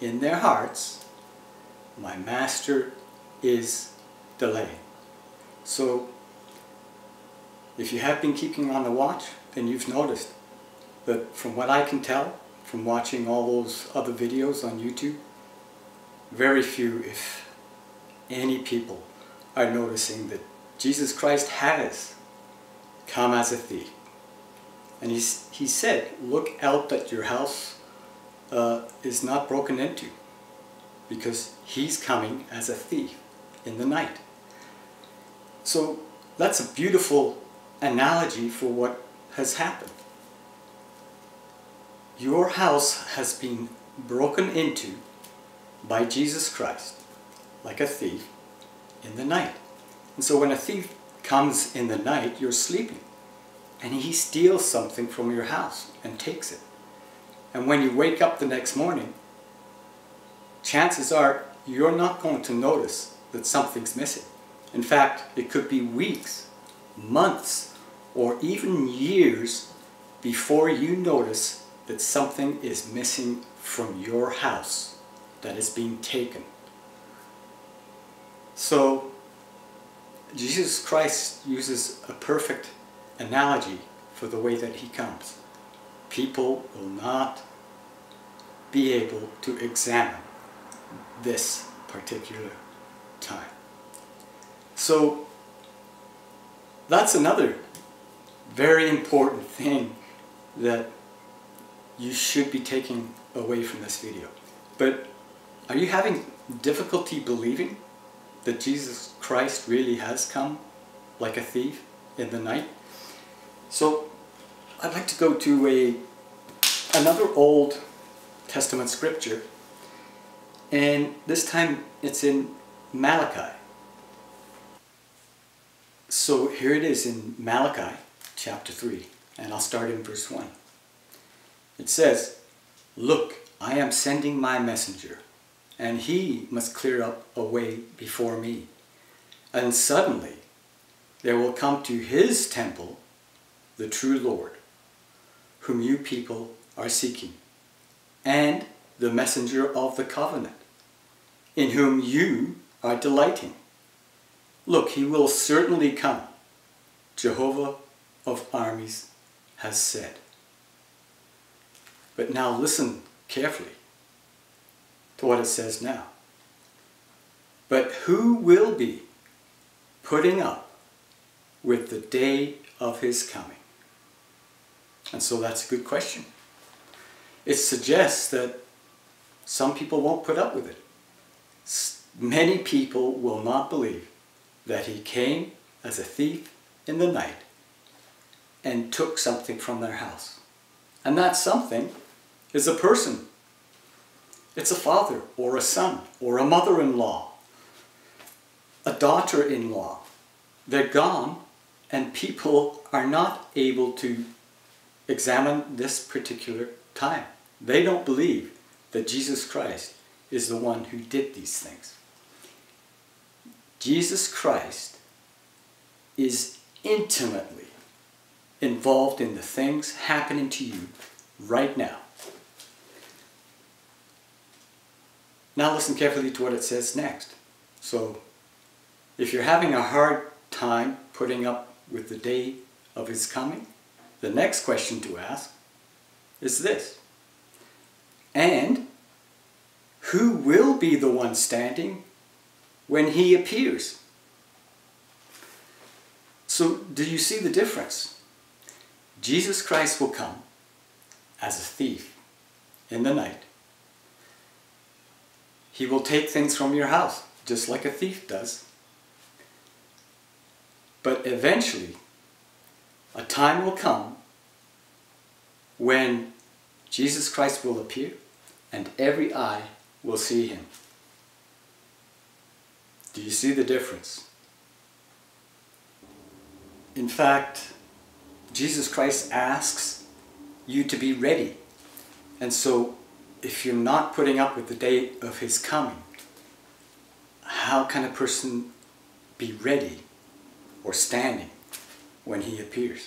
in their hearts, my master is delay. So if you have been keeping on the watch, then you've noticed that from what I can tell from watching all those other videos on YouTube, very few, if any, people are noticing that Jesus Christ has come as a thief. And he said, look out that your house is not broken into, because he's coming as a thief in the night. So that's a beautiful analogy for what has happened. Your house has been broken into by Jesus Christ like a thief in the night. And so when a thief comes in the night, you're sleeping. and he steals something from your house and takes it. And when you wake up the next morning, chances are you're not going to notice that something's missing. In fact, it could be weeks, months, or even years before you notice that something is missing from your house, that is being taken. So, Jesus Christ uses a perfect analogy for the way that he comes. People will not be able to examine this particular time. So that's another very important thing that you should be taking away from this video. But are you having difficulty believing that Jesus Christ really has come like a thief in the night? So I'd like to go to another Old Testament scripture, and this time it's in Malachi. So here it is in Malachi chapter 3, and I'll start in verse 1. It says, "Look, I am sending my messenger, and he must clear up a way before me. And suddenly there will come to his temple the true Lord, whom you people are seeking, and the messenger of the covenant, in whom you are delighting. Look, he will certainly come, Jehovah of armies has said." But now listen carefully to what it says now. "But who will be putting up with the day of his coming?" And so that's a good question. It suggests that some people won't put up with it. Many people will not believe that he came as a thief in the night and took something from their house. And that something is a person. It's a father or a son or a mother-in-law, a daughter-in-law. They're gone, and people are not able to examine this particular time. They don't believe that Jesus Christ is the one who did these things. Jesus Christ is intimately involved in the things happening to you right now. Now listen carefully to what it says next. So, if you're having a hard time putting up with the day of his coming, the next question to ask is this: "And who will be the one standing when he appears?" So, do you see the difference? Jesus Christ will come as a thief in the night. He will take things from your house, just like a thief does. But eventually, a time will come when Jesus Christ will appear and every eye will see him. Do you see the difference? In fact, Jesus Christ asks you to be ready. And so, if you're not putting up with the day of his coming, how can a person be ready or standing when he appears?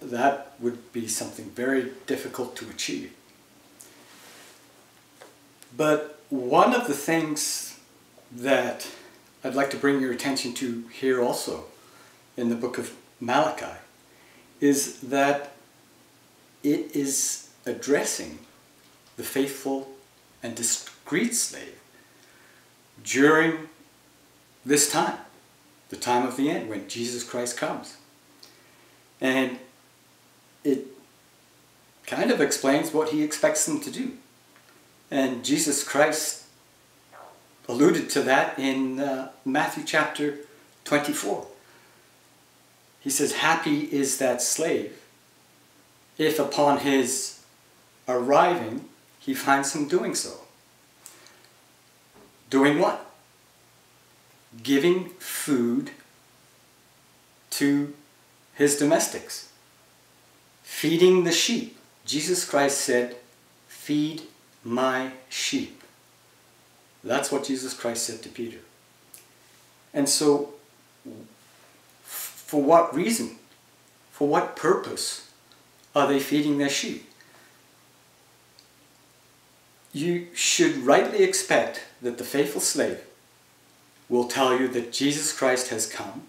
That would be something very difficult to achieve. But one of the things that I'd like to bring your attention to here also in the book of Malachi is that it is addressing the faithful and discreet slave during this time, the time of the end, when Jesus Christ comes. And it kind of explains what he expects them to do. And Jesus Christ alluded to that in Matthew chapter 24. He says, "Happy is that slave if upon his arriving, he finds him doing so." Doing what? Giving food to his domestics, feeding the sheep. Jesus Christ said, "Feed my sheep." That's what Jesus Christ said to Peter. And so, for what reason, for what purpose are they feeding their sheep? You should rightly expect that the faithful slave will tell you that Jesus Christ has come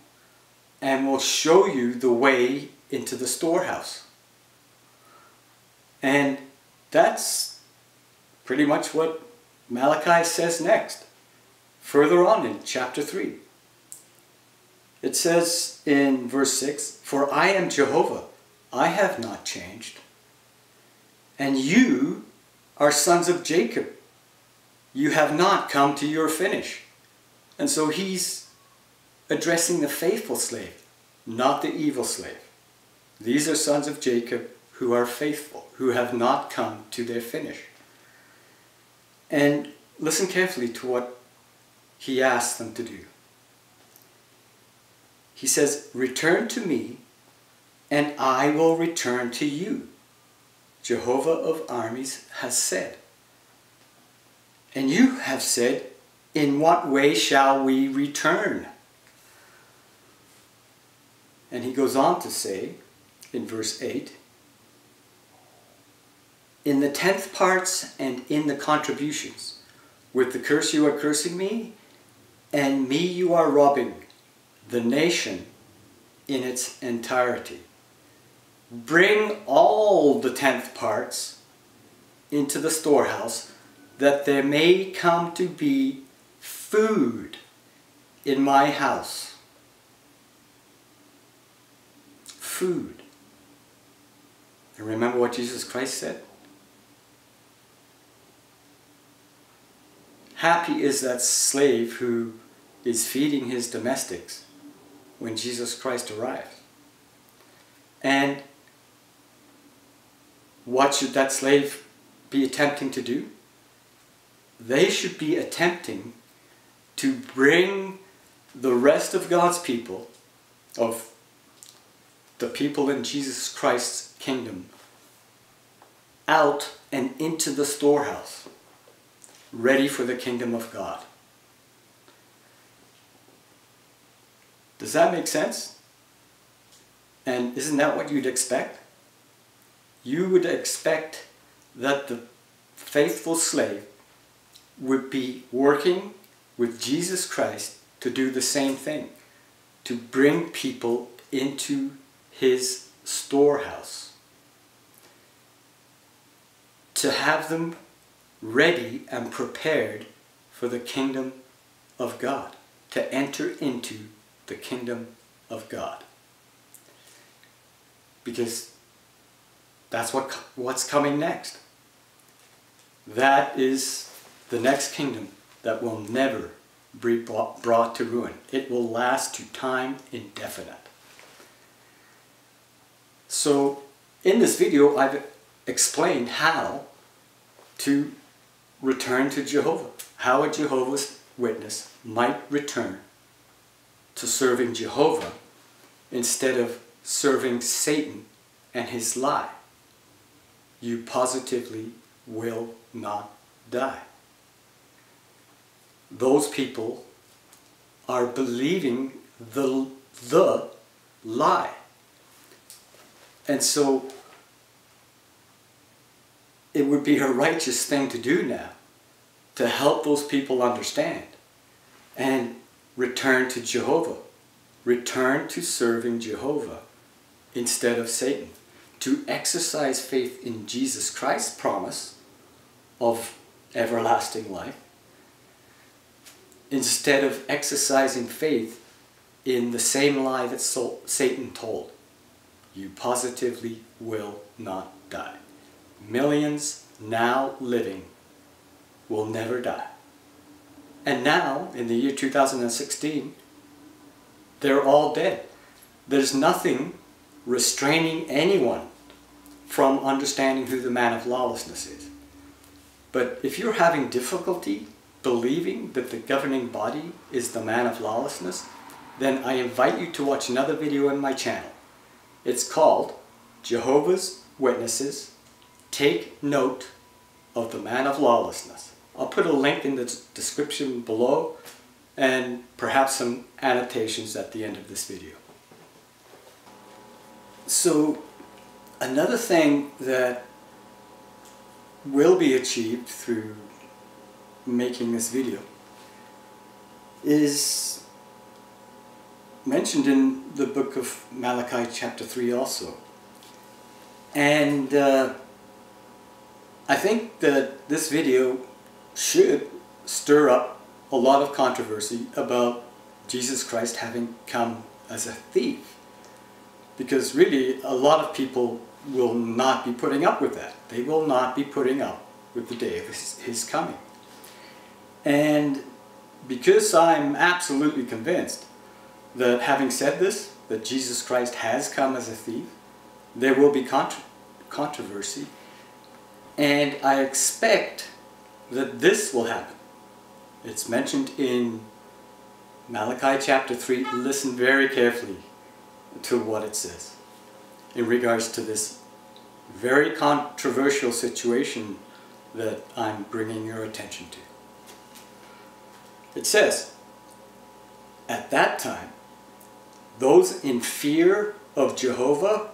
and will show you the way into the storehouse. And that's pretty much what Malachi says next, further on in chapter 3. It says in verse 6, "For I am Jehovah, I have not changed, and you are sons of Jacob, you have not come to your finish." And so he's addressing the faithful slave, not the evil slave. These are sons of Jacob who are faithful, who have not come to their finish. And listen carefully to what he asks them to do. He says, "Return to me, and I will return to you, Jehovah of armies has said. And you have said, in what way shall we return?" And he goes on to say, in verse 8, "In the 10th parts and in the contributions, with the curse you are cursing me, and me you are robbing, the nation in its entirety. Bring all the 10th parts into the storehouse, that there may come to be food in my house." Food. And remember what Jesus Christ said? Happy is that slave who is feeding his domestics when Jesus Christ arrives. And what should that slave be attempting to do? They should be attempting to bring the rest of God's people, of the people in Jesus Christ's kingdom, out and into the storehouse, ready for the kingdom of God. Does that make sense? And isn't that what you'd expect? You would expect that the faithful slave would be working with Jesus Christ to do the same thing, to bring people into his storehouse, to have them ready and prepared for the kingdom of God, to enter into the kingdom of God. Because that's what's coming next. That is the next kingdom that will never be brought to ruin. It will last to time indefinite. So in this video I've explained how to return to Jehovah, how a Jehovah's Witness might return to serving Jehovah instead of serving Satan and his lie. You positively will not die. Those people are believing the lie. And so it would be a righteous thing to do now, to help those people understand and return to Jehovah. Return to serving Jehovah instead of Satan. To exercise faith in Jesus Christ's promise of everlasting life instead of exercising faith in the same lie that Satan told. You positively will not die. Millions now living will never die. And now, in the year 2016, they're all dead. There's nothing restraining anyone from understanding who the man of lawlessness is. But if you're having difficulty believing that the governing body is the man of lawlessness, then I invite you to watch another video on my channel. It's called Jehovah's Witnesses, Take Note of the Man of Lawlessness. I'll put a link in the description below and perhaps some annotations at the end of this video. So another thing that will be achieved through making this video is mentioned in the book of Malachi chapter 3 also. And I think that this video should stir up a lot of controversy about Jesus Christ having come as a thief, because really a lot of people will not be putting up with that. They will not be putting up with the day of his coming. And because I'm absolutely convinced that, having said this, that Jesus Christ has come as a thief, there will be controversy, and I expect that this will happen. It's mentioned in Malachi chapter 3. Listen very carefully to what it says in regards to this very controversial situation that I'm bringing your attention to. It says, "At that time, those in fear of Jehovah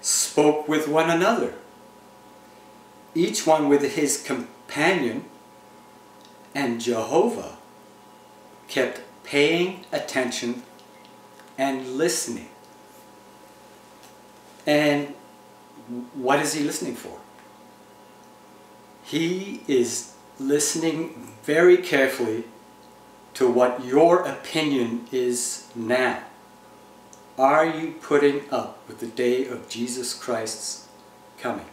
spoke with one another, each one with his companion, and Jehovah kept paying attention and listening." And what is he listening for? He is listening very carefully to what your opinion is now. Are you putting up with the day of Jesus Christ's coming?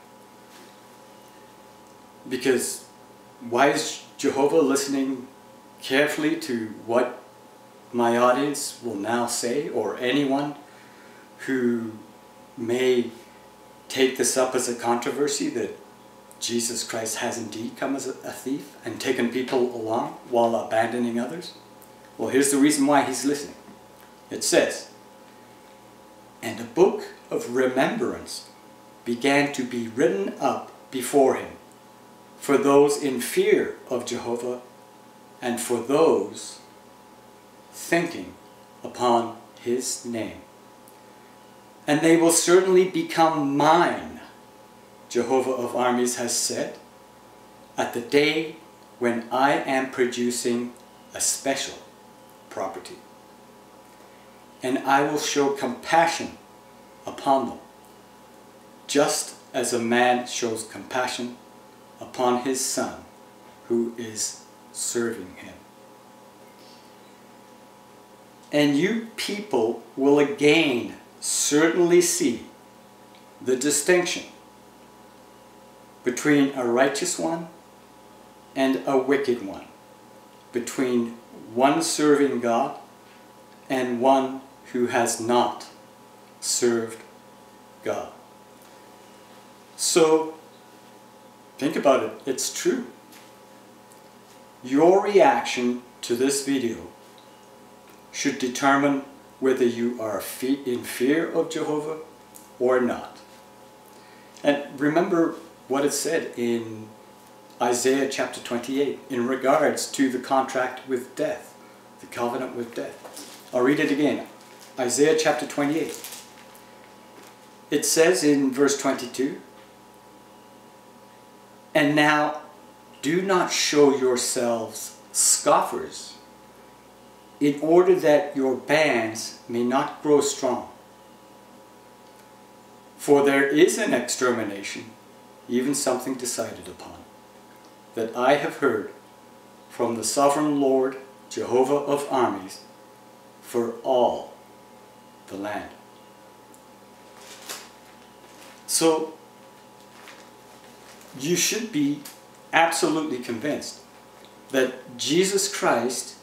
Because why is Jehovah listening carefully to what my audience will now say, or anyone who may take this up as a controversy that Jesus Christ has indeed come as a thief and taken people along while abandoning others? Well, here's the reason why he's listening. It says, "And a book of remembrance began to be written up before him for those in fear of Jehovah and for those thinking upon his name. And they will certainly become mine, Jehovah of armies has said, at the day when I am producing a special property. And I will show compassion upon them, just as a man shows compassion upon his son who is serving him. And you people will again certainly see the distinction between a righteous one and a wicked one, between one serving God and one who has not served God." So, think about it, it's true. Your reaction to this video should determine whether you are in fear of Jehovah or not. And remember what it said in Isaiah chapter 28 in regards to the contract with death, the covenant with death. I'll read it again. Isaiah chapter 28. It says in verse 22, "And now do not show yourselves scoffers, in order that your bands may not grow strong. For there is an extermination, even something decided upon, that I have heard from the sovereign Lord, Jehovah of armies, for all the land." So, you should be absolutely convinced that Jesus Christ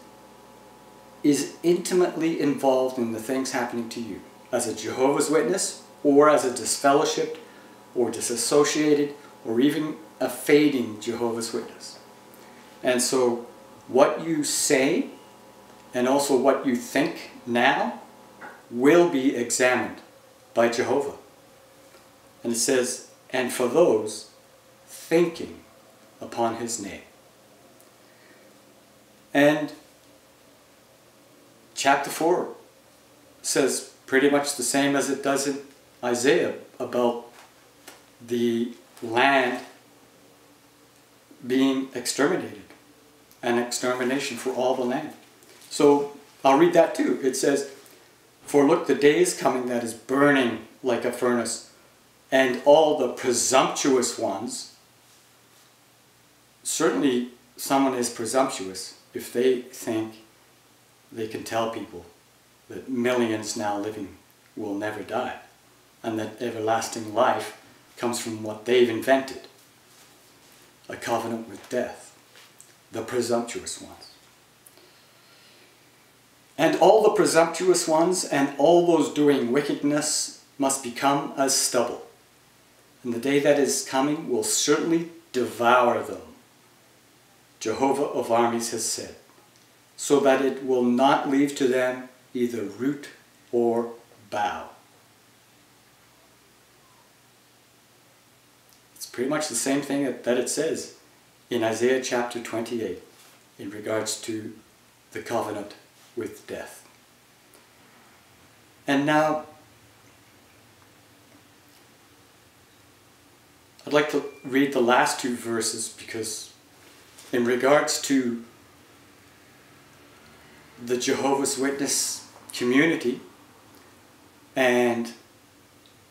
is intimately involved in the things happening to you as a Jehovah's Witness, or as a disfellowshipped or disassociated, or even a fading Jehovah's Witness. And so what you say, and also what you think now, will be examined by Jehovah. And it says, and for those thinking upon his name. And chapter 4 says pretty much the same as it does in Isaiah about the land being exterminated, an extermination for all the land. So I'll read that too. It says, for look, the day is coming that is burning like a furnace, and all the presumptuous ones, certainly someone is presumptuous if they think they can tell people that millions now living will never die, and that everlasting life comes from what they've invented, a covenant with death, the presumptuous ones. And all the presumptuous ones and all those doing wickedness must become as stubble. And the day that is coming will certainly devour them, Jehovah of armies has said, so that it will not leave to them either root or bough. It's pretty much the same thing that it says in Isaiah chapter 28 in regards to the covenant with death. And now, I'd like to read the last two verses, because in regards to the Jehovah's Witness community and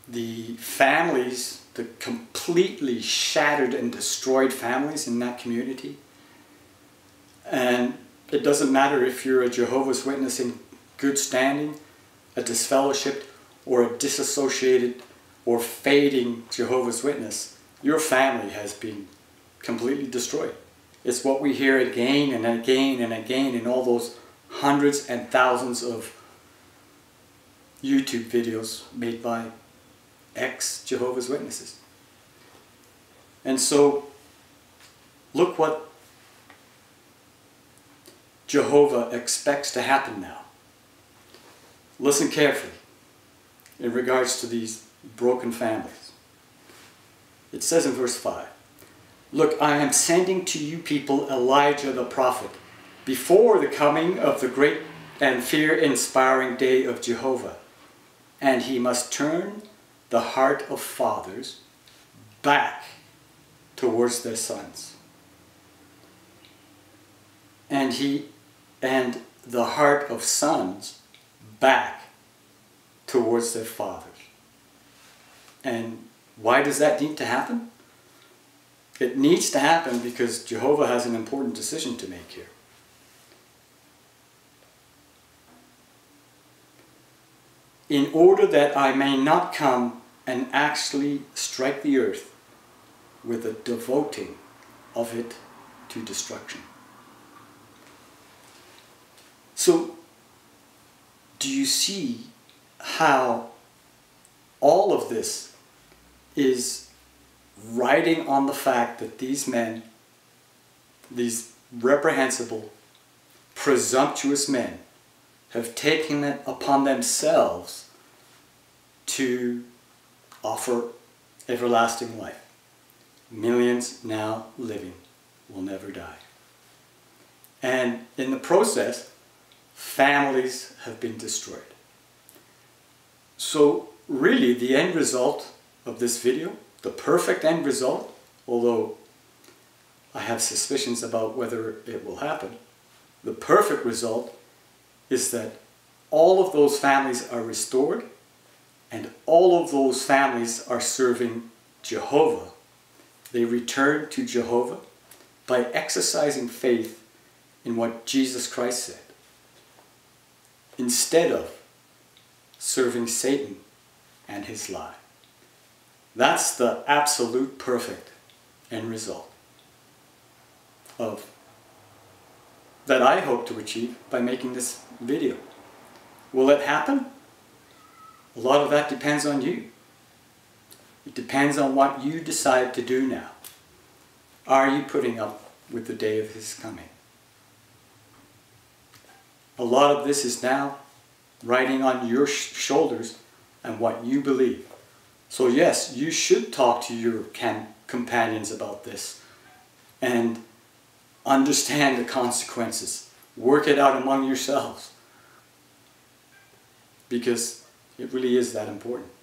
the families, the completely shattered and destroyed families in that community, and it doesn't matter if you're a Jehovah's Witness in good standing, a disfellowshipped or a disassociated or fading Jehovah's Witness, your family has been completely destroyed. It's what we hear again and again and again in all those hundreds and thousands of YouTube videos made by ex-Jehovah's Witnesses. And so, look what Jehovah expects to happen now. Listen carefully in regards to these broken families. It says in verse 5, look, I am sending to you people Elijah the prophet before the coming of the great and fear-inspiring day of Jehovah. And he must turn the heart of fathers back towards their sons, and the heart of sons back towards their fathers. And why does that need to happen? It needs to happen because Jehovah has an important decision to make here. In order that I may not come and actually strike the earth with a devoting of it to destruction. So, do you see how all of this is riding on the fact that these men, these reprehensible, presumptuous men, have taken it upon themselves to offer everlasting life. Millions now living will never die. And in the process, families have been destroyed. So really the end result of this video, the perfect end result, although I have suspicions about whether it will happen, the perfect result is that all of those families are restored, and all of those families are serving Jehovah. They return to Jehovah by exercising faith in what Jesus Christ said, instead of serving Satan and his lie. That's the absolute perfect end result of that I hope to achieve by making this video. Will it happen? A lot of that depends on you. It depends on what you decide to do now. Are you putting up with the day of his coming? A lot of this is now riding on your shoulders and what you believe. So yes, you should talk to your companions about this and understand the consequences. Work it out among yourselves, because it really is that important.